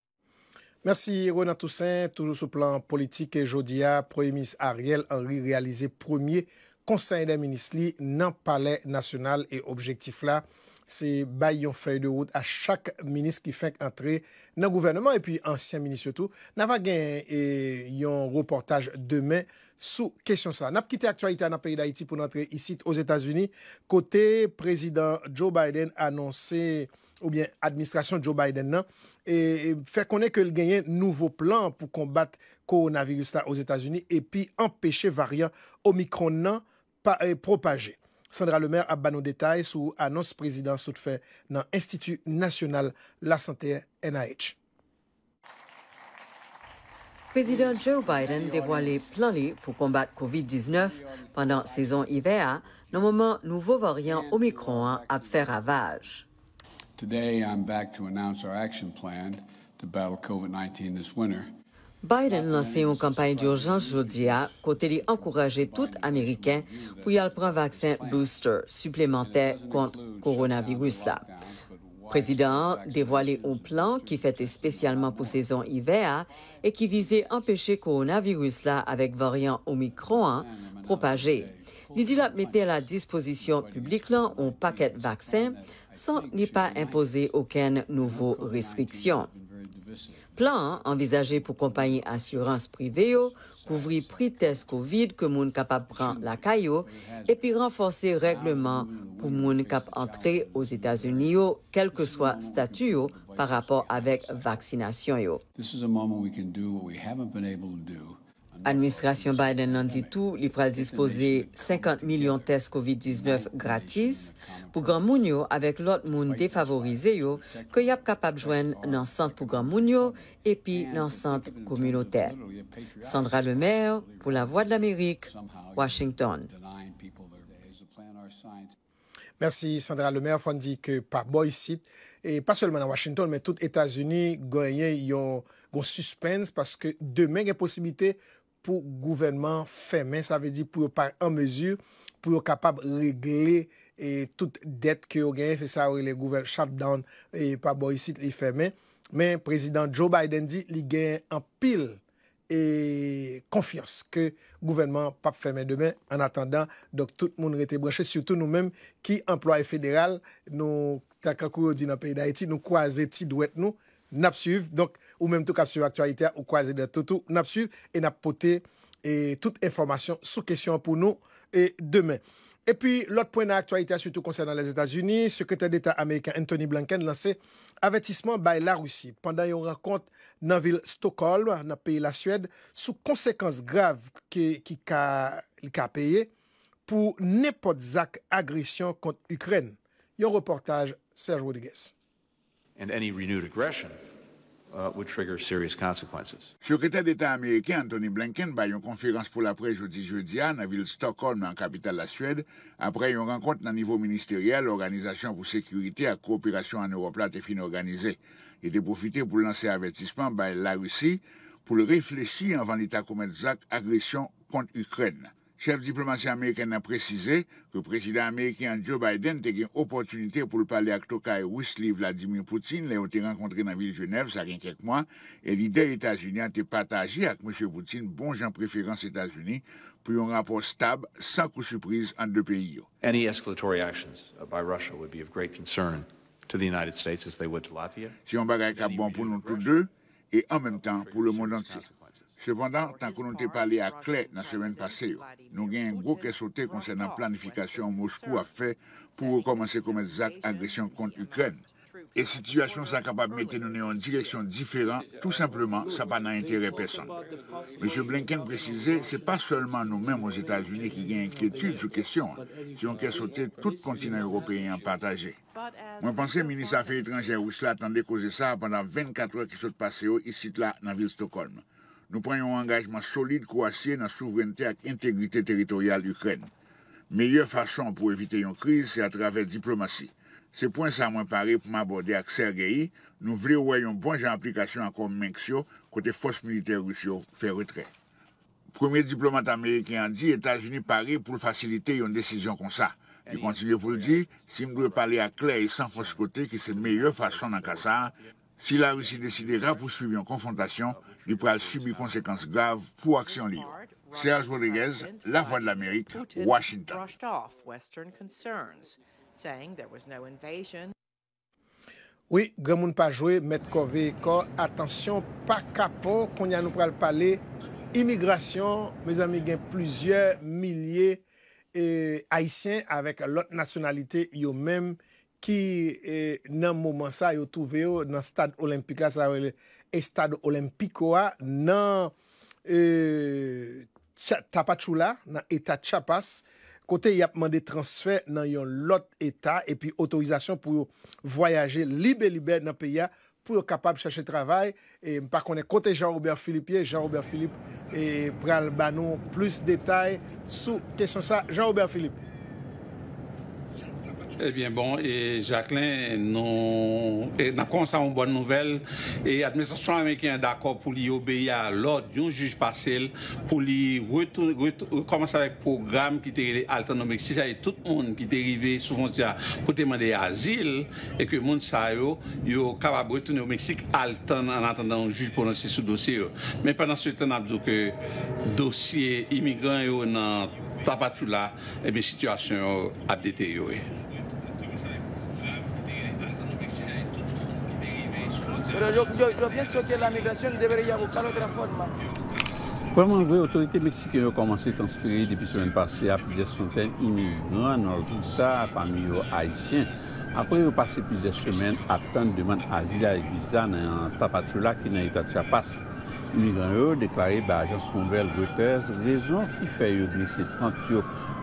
Merci Renat Toussaint, toujours sur le plan politique, et jodia, Premier ministre Ariel Henry réalisé premier conseil des ministres dans le palais national et objectif là. C'est bailler une feuille de route à chaque ministre qui fait entrer dans le gouvernement et puis ancien ministre surtout. Nous avons gagné un reportage demain sous question ça. Nous avons quitté l'actualité dans le pays d'Haïti pour entrer ici aux États-Unis. Côté président Joe Biden annoncé, ou bien administration Joe Biden, non, et fait connaître qu'il gagne un nouveau plan pour combattre le coronavirus là aux États-Unis et puis empêcher variant Omicron non, pas propagé. Sandra Lemaire a banné nos détails sur annonce président Soutfait dans l'Institut national la santé NIH. Président Joe Biden dévoilé plan pour combattre COVID-19 pendant saison hiver, dans le moment nouveau variant Omicron a fait ravage. Today I'm back to announce our action plan to battle COVID-19 this winter. Biden lance une campagne d'urgence aujourd'hui, côté lui encourager tout Américain pour y aller prendre un vaccin booster supplémentaire contre le coronavirus. Là. Le président dévoilé un plan qui fait spécialement pour saison hiver et qui visait empêcher le coronavirus là avec variant Omicron propagé. Il dit qu'il mettait à la disposition publique là un paquet de vaccins sans n'y pas imposer aucune nouvelle restriction. Plan envisagé pour compagnie assurance privée couvrir prix test Covid que moun capable prendre la caillou et puis renforcer règlement pour moun cap entrer aux États-Unis quel que soit statut par rapport avec vaccination Administration Biden en dit tout, il va disposer 50 millions de tests COVID-19 gratis pour grand moun yo avec l'autre monde défavorisé yo que y a capable joindre dans centre pour grand moun yo et puis dans centre communautaire. Sandra Lemaire pour la Voix de l'Amérique, Washington. Merci Sandra Lemaire, on dit que par boy site et pas seulement à Washington mais tous les États-Unis gagnent un suspense parce que demain il y a possibilité pour le gouvernement fermé, ça veut dire pour par en mesure, pour être capable de régler et toute dette que vous gagnez, c'est ça, le gouvernement shutdown et par bon ici, il fermé. Mais le président Joe Biden dit qu'il gagne en pile et confiance que le gouvernement pas fermé demain. En attendant, donc tout le monde reste branché, surtout nous-mêmes qui employés fédéral, nous, Takakou, dans le pays d'Haïti, nous croisons nous. N'a suivre donc ou même tout cap sur actualité ou croiser de tout n'a suivre et n'a porter et toute information sous question pour nous et demain. Et puis l'autre point d'actualité surtout concernant les États-Unis, secrétaire d'État américain Antony Blinken lancé avertissement par la Russie pendant une rencontre dans la ville Stockholm dans le pays la Suède sous conséquences graves qui a payé pour n'importe acte agression contre Ukraine. Un reportage Serge Rodriguez. And any renewed aggression would trigger serious consequences. Secrétaire d'État américain Antony Blinken a une conférence pour la presse jeudi dans la ville Stockholm, dans la capitale de la Suède, après une rencontre au niveau ministériel, l'Organisation pour sécurité et coopération en Europe là est fin organisée. Il a profité pour lancer un avertissement par la Russie pour réfléchir avant l'État commettre des actes d'agression contre l'Ukraine. Chef diplomatie américain a précisé que le président américain Joe Biden a eu une opportunité pour parler avec Tokaï Rusli Vladimir Poutine. Ils ont été rencontrés dans la ville de Genève, ça fait quelques mois. Et l'idée des États-Unis a été partagée avec M. Poutine, bon gens préférence États-Unis, pour un rapport stable, sans coup surprise entre deux pays. Any escalatory actions by Russia would be of great concern to the United States as they would to Latvia. C'est un bagage qui est bon pour nous tous deux et en même temps pour le monde entier. Cependant, tant que nous avons parlé à Claire la semaine passée, nous avons un gros cas sauté concernant la planification Moscou a fait pour recommencer à commettre des actes d'agression contre l'Ukraine. Et la situation est capable de mettre nous dans une direction différente, tout simplement, ça n'a pas d'intérêt personne. M. Blinken précisait, ce n'est pas seulement nous-mêmes aux États-Unis qui avons inquiétude sur la question, qui ont qu'à sauter tout le continent européen partagé. Moi, je pense que le ministre des Affaires étrangères russe attendait causer ça pendant 24 heures qui sont passées ici, là, dans la ville de Stockholm. Nous prenons un engagement solide croissant dans la souveraineté et l'intégrité territoriale de l'Ukraine. La meilleure façon pour éviter une crise, c'est à travers la diplomatie. C'est point ça moi paré pour m'aborder avec Sergei. Nous voulons voir un bon genre d'application encore Minxio, côté force militaire russe fait retrait. Le premier diplomate américain a dit que les États-Unis paré pour faciliter une décision comme ça. Il continue pour le dire, si nous devons parler à clair et sans fausse côté, que c'est la meilleure façon dans ça. Si la Russie décidera de poursuivre une confrontation, il pourra subir conséquences graves pour Action Libre. Serge Rodriguez, La Voix de l'Amérique, Washington. Oui, grand monde pas joué, mettre corps, attention, pas capot, qu'on y a nous pral parler immigration, mes amis, il y a plusieurs milliers haïtiens avec l'autre nationalité, eux même qui dans moment ça yo trouvé dans stade olympique là ça stade olympico dans Tapachula dans état Chiapas côté il a demandé transfert dans l'autre État et puis autorisation pour voyager libre dans le pays pour être capable de chercher travail. Et par contre, côté Jean-Robert Philippe et pral banon plus de détails sur question ça. Jean-Robert Philippe. Eh bien bon, et Jacqueline, nous avons une bonne nouvelle. Et l'administration américaine est d'accord pour lui obéir à l'ordre d'un juge partiel pour lui recommencer avec le programme qui était autonomique. Si ça est tout le monde qui est arrivé souvent pour demander asile et que le monde est capable de retourner au Mexique en attendant un juge prononcer ce dossier. Mais pendant ce temps, nous avons que le dossier immigrant est dans Tapachula, et bien situation a détérioré. Pero yo pienso que la migración debería buscar otra forma. Vraiment, l'autorité mexicaine a commencé à transférer depuis la semaine passée à plusieurs centaines d'immigrants dans le Utah, parmi les Haïtiens. Après, ils ont passé plusieurs semaines à attendre demande d'asile et visa dans Tapachula, qui est dans l'État de Chiapas. Les migrants ont déclaré par l'agence nouvelle Reuters, raison qui fait glisser tant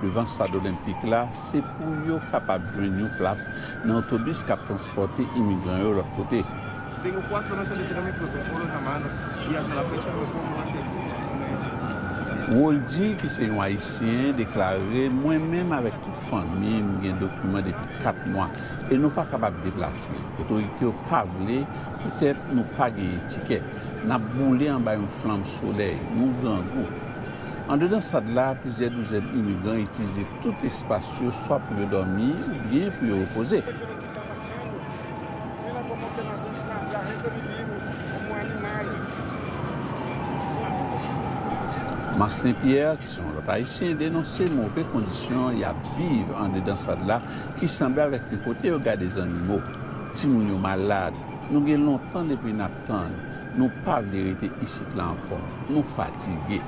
devant le stade olympique là, c'est pour qu'ils soient capables de prendre une place dans l'autobus qui a transporté les migrants de l'autre côté. Woldi, qui est un Haïtien, déclaré moi-même avec toute famille, j'ai un document depuis 4 mois et nous ne sommes pas capables de déplacer. L'autorité n'a pas voulu, peut-être nous n'avons pas gagné de ticket. Nous avons brûlé en bas une flamme solaire, nous avons goût. En dedans ça de là, plusieurs douzaines d'immigrants utilisent tout espace, soit pour dormir ou bien pour reposer. Marcelin Pierre, qui sont l'autre haïtien, dénonçait les mauvaises conditions et à vivre en dedans ça de là, qui semblait avec le côté au gars des animaux. Si nous sommes malades, nous avons longtemps depuis nous attendre, nous pas vérité ici là encore, nous fatigués.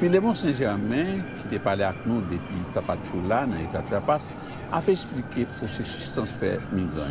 Philémon Saint-Germain, qui a parlé avec nous depuis Tapachula, dans l'État de Chiapas, a fait expliquer le processus de transfert migrant.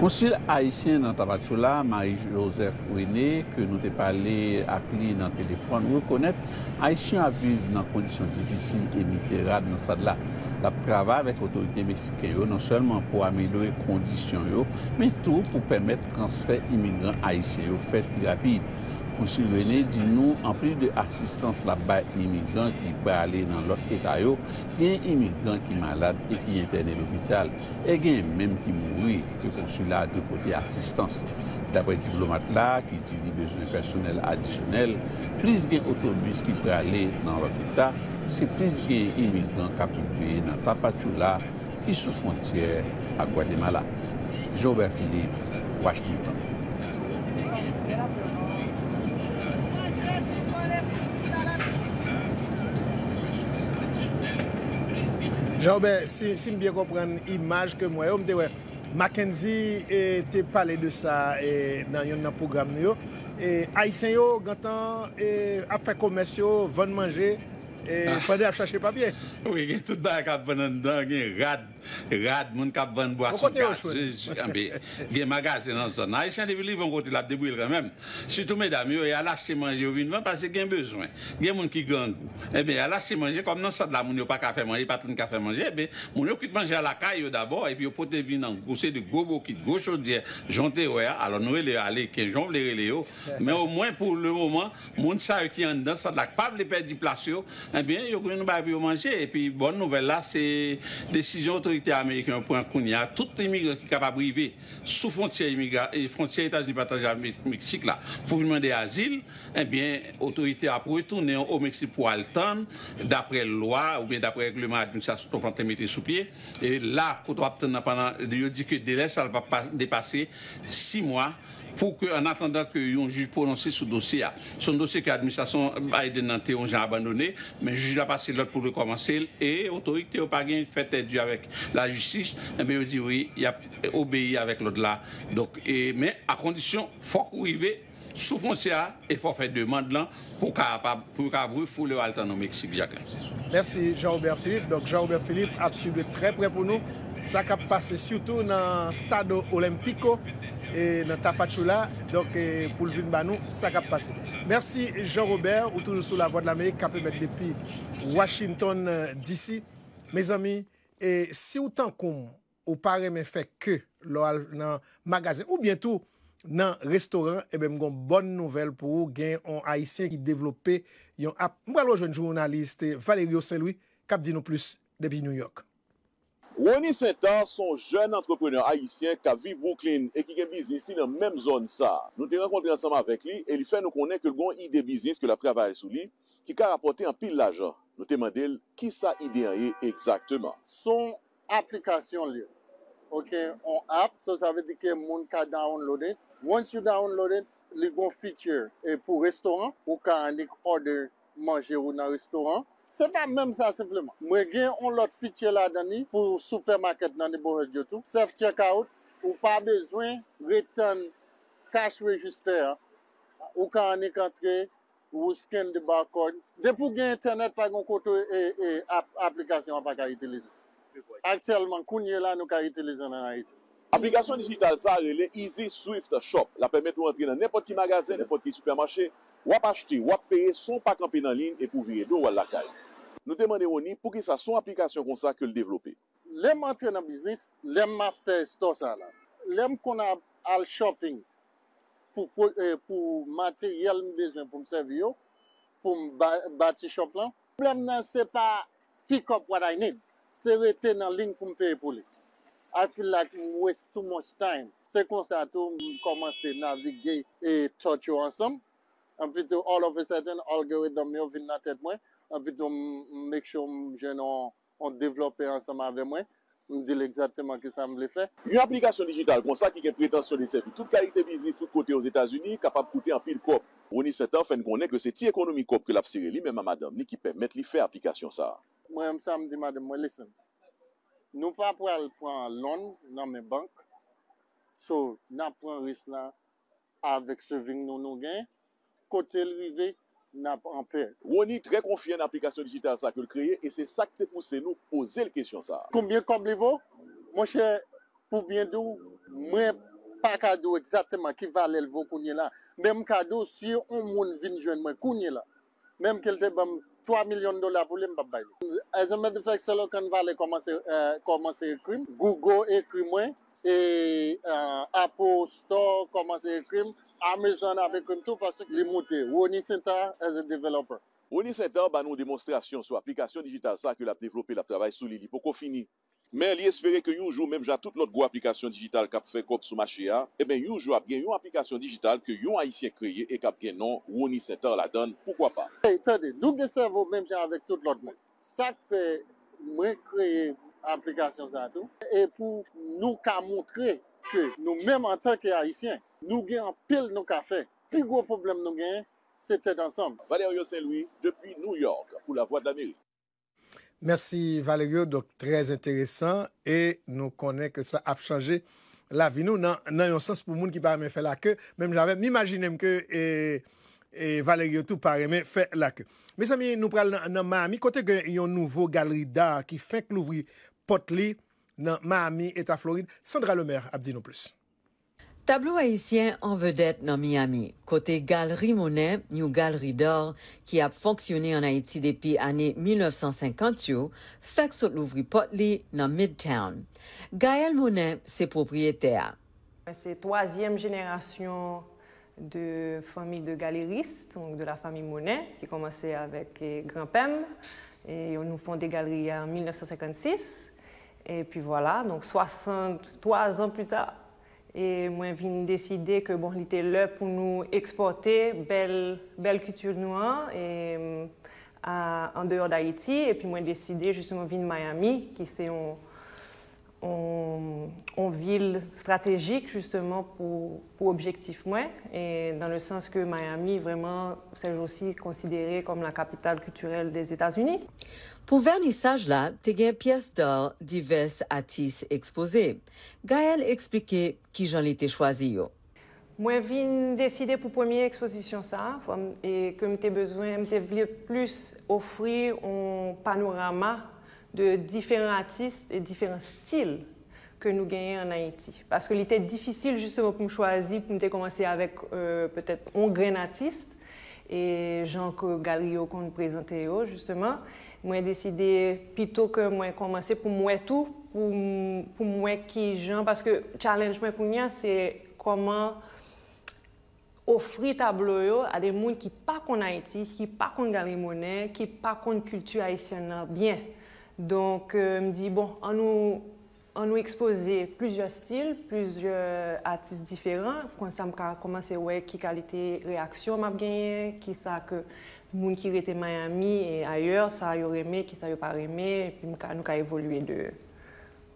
Consul haïtien dans Tapachula, Marie-Joseph René, que nous avons parlé à lui dans le téléphone, reconnaît que Haïtiens a vécu dans des conditions difficiles et misérables dans cette là. La travail avec l'autorité mexicaine, non seulement pour améliorer les conditions, mais tout pour permettre le transfert immigrants haïtiens fait plus rapide. Consul René dit nous, en plus de l'assistance là-bas, immigrants qui peuvent aller dans l'autre État, il y a des immigrants qui sont malades et qui sont internés à l'hôpital. Et il y a même qui mourent. Le consulat a déposé assistance. D'après les diplomates là, qui disent des besoins personnels additionnels, plus d'autobus qui peuvent aller dans l'autre État, c'est plus d'immigrants capturés dans Tapachula qui sont frontières à Guatemala. Joe Philippe, Washington. Jean-Robert, si je bien comprends l'image que moi, je me Mackenzie te parlé de ça dans le programme. Les Haïtiens ont fait commerce, vendent manger. Et pendant à chercher papier. Oui, tout le monde qui a vendu dedans, il y a rad, monde qui a vendu boisson. Il y a magasin dans la zone. Les Haïtiens depuis livre vont côté la débrouille quand même. Surtout mesdames, ils ont acheté manger au vin parce qu'ils ont besoin. Il y a monde qui gangue. Eh bien, ils ont acheté manger comme dans ça de la monde pas café manger, pas tout café manger, eh bien, monde qui manger à la caille d'abord et puis au poté vin en gousset de gobo qui gauche dire jonté ouais, alors nous les aller 15 jours les reléo. Mais au moins pour le moment, monde ça qui en dedans ça de la pas les perdre du place. Eh bien, ils ont manger et puis bonne nouvelle là, c'est décision autorités américaines prennent Kounia, tous les migrants qui sont capables de vivre sous frontière et frontière États-Unis partagée avec le Mexique là, pour demander asile, eh bien, l'autorité a retourné au Mexique pour attendre, d'après la loi ou bien d'après le règlement administratif, on peut mettre sous pied. Et là, quand on obtient pendant, il dit que le délai, ça va pas dépasser 6 mois. Pour que, en attendant que un juge prononce ce dossier, son dossier que l'administration Biden a abandonné, mais le juge a passé l'autre pour recommencer et l'autorité n'a pas fait tête avec la justice, mais il dit oui, il a obéi avec l'autre là. Donc, mais à condition, il faut arriver sous frontière et il faut faire demande là pour qu'il y ait foule au Mexique. Merci Jean-Robert Philippe. Donc Jean-Robert Philippe a suivi très près pour nous. Ça a passé surtout dans le stade Olympico et dans Tapachula, donc pour le Vinbanou, ça a passé. Merci Jean-Robert, ou toujours sur la Voix de l'Amérique, qui peut mettre depuis Washington DC. Mes amis, et si autant qu'on ou paraît me fait que dans le magasin ou bientôt dans le restaurant, et bien, une bonne nouvelle pour vous, gain un haïtien qui développé une app. Moi, le jeune journaliste Valerio Saint-Louis, qui dit nous plus depuis New York. Ronnie Center, son jeune entrepreneur haïtien qui vit Brooklyn et qui a un business dans la même zone. Ça. Nous avons rencontré ensemble avec lui et il fait nous connaître que le idée business que la travaille sous lui, qui a rapporté un pile d'argent. Nous demandons qui ça idée exactement. Son application, ok, on app, ça veut dire que monde a downloadé. Once you download it, les bons features et pour restaurant ou quand on order manger ou dans restaurant. Ce n'est pas même ça simplement. Moi, j'ai un autre feature là-dedans pour le supermarché dans les bourses de tout. Self-checkout, ou pas besoin de return cash register. Ou quand on est entré, ou scan de barcode. Depuis que vous avez Internet, par contre, et application on ne peut pas utiliser. Actuellement, nous avons utilisé en Haïti. L'application digitale, ça, elle est Easy Swift Shop. La permet de rentrer dans n'importe quel magasin, n'importe quel supermarché. Ou à acheter, ou à payer, sans pas camper en ligne et pour virer d'eau à la caille. Nous demandons pour que ça soit une application comme ça que le développer. L'aime entrer dans le business, l'aime faire store ça là. L'aime qu'on a al shopping pour matériel besoin pour me servir, pour me bâtir shop là. Le problème c'est pas pick up what I need, c'est rester dans la ligne pour me payer pour lui. I feel like we waste too much time. C'est comme ça tout commencer à naviguer et toucher ensemble. En plus, all of a sudden, algorithm yo vin nan tèt mwen. En plus, make sure jen on développe ensemble avec moi. On dit exactement que ça me le fait. Une application digitale comme ça qui est prétention de servir toute qualité business, tout côté aux États-Unis, capable de coûter en pile cop. Ronnie Center fait connaître que c'est ti économie cop que l'a serré lui même à madame ni qui permet lui faire application ça. Moi ça me dit madame moi listen. Nous pas pour prendre loan dans mes banques. So, n'a prend risque là avec saving nous gain. Côté le rivet n'a pas en paix. Ronnie très confiant dans l'application digitale ça que le créer et c'est ça que poussé nous poser la question ça. Combien comme les vaut? Mon cher pour bien d'où moi pas cadeau exactement qui valait le vaut kounye là. Même cadeau si on monde vinn joindre moi kounye là. Même qu'elle te bam 3 millions de dollars pour lui m'pa bailler. As a matter of fact ça quand valait commencer écrire Google écrit moi et Apple Store commencer écrire Amazon avec tout parce que les montées. Ronnie Center as a developer. Ronnie Center a une démonstration sur l'application digitale ça que l'a développé, l'a travaillé sur l'île pour qu'on finisse. Mais il espérait que un jour, même j'ai toute l'autre application digitale qu'a fait cop sur le marché, eh bien, un jour, il y a une application digitale que un haïtien créé et qu'a bien non, Ronnie Center la donne, pourquoi pas? Attendez, nous le cerveau même avec tout l'autre monde. Ça fait moi créer application ça tout et pour nous qu'à montrer que nous-mêmes en tant que haïtiens, nous gagnons pile nos cafés. Le plus gros problème nous gagnons, c'était ensemble. Valerio Saint-Louis, depuis New York, pour la Voix de l'Amérique. Merci Valerio, donc très intéressant. Et nous connaissons que ça a changé la vie. Nous, dans un sens, pour les gens qui paraissent faire la queue, même j'avais imaginé que Valerio tout paraissait faire la queue. Mes amis, nous parlons dans Miami, côté qu'il y a une nouvelle galerie d'art qui fait que l'ouvrir Portly dans Miami, État Floride. Sandra Lemaire a dit nous plus. Tableau haïtien en vedette dans Miami. Côté Galerie Monet, une galerie d'or qui a fonctionné en Haïti depuis l'année 1950, fait que l'ouvri Portly dans Midtown. Gaëlle Monet, c'est propriétaire. C'est troisième génération de famille de galéristes, donc de la famille Monet, qui commençait avec Grand-Pem. Et nous font des galeries en 1956. Et puis voilà, donc 63 ans plus tard, et moi j'ai décidé que bon, il était là pour nous exporter belle culture noire et en dehors d'Haïti. Et puis moi j'ai décidé justement de venir à Miami, qui c'est une ville stratégique justement pour objectif moi. Et dans le sens que Miami vraiment c'est aussi considéré comme la capitale culturelle des États-Unis. Pour vernissage là, tu as une pièce d'or diverses artistes exposées. Gaëlle expliquait qui j'en étais choisi. Moi, j'ai décidé pour première exposition ça et que j'ai besoin de plus offrir un panorama de différents artistes et différents styles que nous gagnons en Haïti. Parce qu'il était difficile justement pour me choisir, pour me commencer avec peut-être un grand artiste et Jean que Galrio qu'on présentait justement. Moi décidé plutôt que moi commencer pour moi tout pour moi qui gens parce que challenge moi pour moi c'est comment offrir tableau à des gens qui pas qu'on Haïti, qui pas qu'on Gaëlle Monet, qui pas qu'on culture haïtienne bien. Donc me dit bon, on nous exposer plusieurs styles, plusieurs artistes différents, comme ça commencer ouais qui qualité réaction m'a gagné, qui ça que moun qui était Miami et ailleurs, ça y aurait aimé, qui ça y aurait pas aimé, et puis nous avons évolué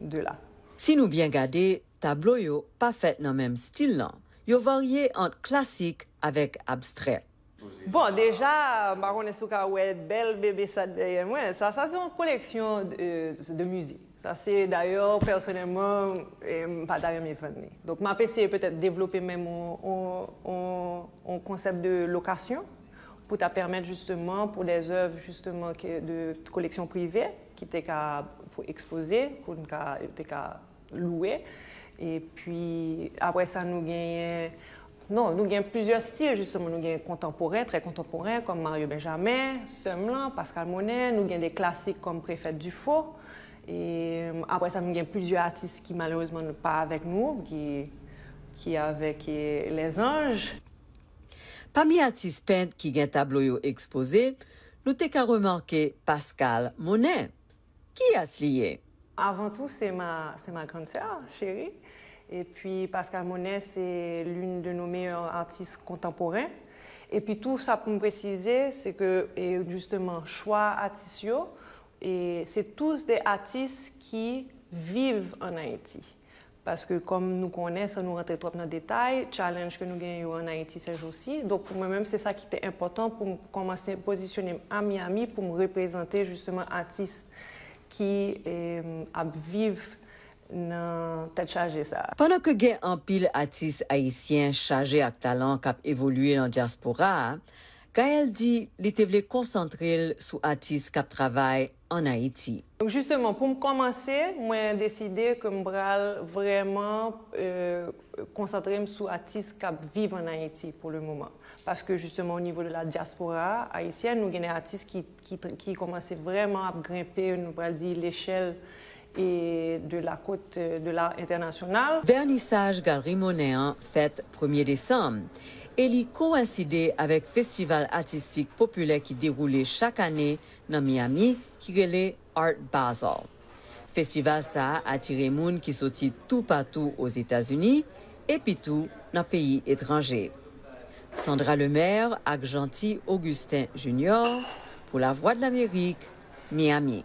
de là. Si nous bien gardé, tableau yo pas fait dans même style là. Yo varié entre classique avec abstrait. Bon déjà, par contre sur ka ouais belle bébé ça derrière moi, ça c'est une collection de musique. Ça c'est d'ailleurs personnellement pas derrière mes fans. Donc ma PC peut-être développer même un concept de location, pour te permettre justement pour des œuvres justement de collection privée qui t'es qu'à exposer, qu'on t'es qu'à louer. Et puis après ça nous gagnons, non, nous gagnons plusieurs styles justement, nous gagnons contemporains, très contemporains comme Mario Benjamin, Semlan, Pascal Monet, nous gagnons des classiques comme Préfète Dufault. Et après ça nous gagnons plusieurs artistes qui malheureusement ne pas avec nous, qui avec les anges. Parmi les artistes peintres qui ont un tableau exposé, nous avons remarqué Pascal Monet. Qui a ce lié? Avant tout, c'est ma grande sœur, chérie. Et puis Pascal Monet, c'est l'une de nos meilleurs artistes contemporains. Et puis tout ça, pour me préciser, c'est que et justement, choix artistiaux, et c'est tous des artistes qui vivent en Haïti. Parce que comme nous connaissons, nous rentrons trop dans le détail, challenge que nous gagnons en Haïti ces jours-ci. Donc pour moi-même, c'est ça qui était important pour me commencer à positionner à Miami pour me représenter justement artistes qui vivent dans tête chargée ça. Pendant que gagne en pile artistes haïtiens chargés avec talent qui évolué dans la diaspora, Gaëlle dit qu'il était concentré sur les artistes qui travaillent en Haïti. Donc justement, pour me commencer, j'ai décidé que je vais vraiment concentrer sur les artistes qui vivent en Haïti pour le moment. Parce que justement, au niveau de la diaspora haïtienne, nous avons des artistes qui commençaient vraiment à grimper, nous allons dire, l'échelle et de la côte de l'art international. Vernissage Galerie Monet fête 1er décembre. Elle y coïncidait avec le festival artistique populaire qui déroulait chaque année dans Miami, qui relait Art Basel. Le festival ça a attiré les gens qui sortent tout partout aux États-Unis et puis tout dans les pays étrangers. Sandra Lemaire, avec Gentil Augustin Junior, pour La Voix de l'Amérique, Miami.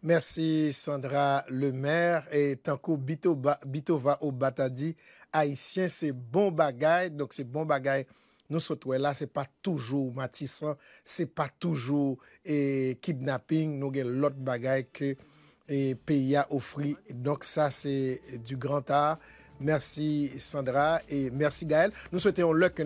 Merci Sandra Lemaire et Tanko Bitova Obatadi, haïtien, c'est bon bagay, donc c'est bon bagay. Nous sommes là, ce n'est pas toujours Matissant, ce n'est pas toujours kidnapping, nous avons l'autre bagay que le pays a offert. Donc ça, c'est du grand art. Merci Sandra et merci Gaëlle. Nous souhaitons le que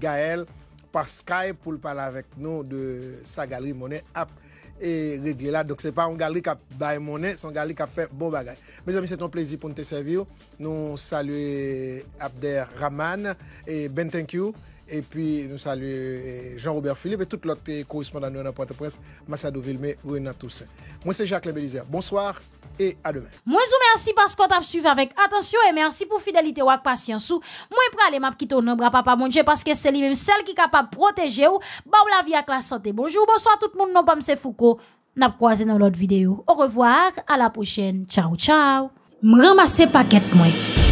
Gaëlle par Skype pour parler avec nous de sa galerie Monet App. Et régler là. Donc, ce n'est pas une galerie qui a fait monnaie, c'est une galerie qui a fait bon bagage. Mes amis, c'est un plaisir pour nous te servir. Nous saluons Abder Rahman et Ben Thank You. Et puis, nous saluons Jean-Robert Philippe et tout l'autre correspondant de Port-au-Prince, Massadou Vilmé, Renat Toussaint. Moi, c'est Jacques Belizaire. Bonsoir et à demain. Moi, je vous remercie parce qu'on t'a suivi avec attention et merci pour fidélité ou patience. Moi, je prends les maps qui tournent bras papa mon Dieu parce que c'est lui-même celle qui est capable de protéger ou la vie avec la santé. Bonjour, bonsoir tout le monde, non pas M. Foucault. n'a pas croisé dans l'autre vidéo. Au revoir, à la prochaine. Ciao, ciao. M'ramasse paquet moi.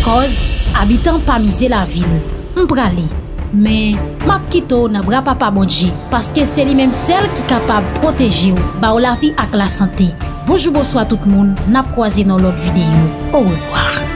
Cause, habitant pas misé la ville. M'pralé. Mais, m'a quitto n'a bras papa bonji. Parce que c'est lui-même celle qui est capable de protéger ou, ba ou la vie avec la santé. Bonjour, bonsoir tout le monde. N'a pas croisé dans l'autre vidéo. Au revoir.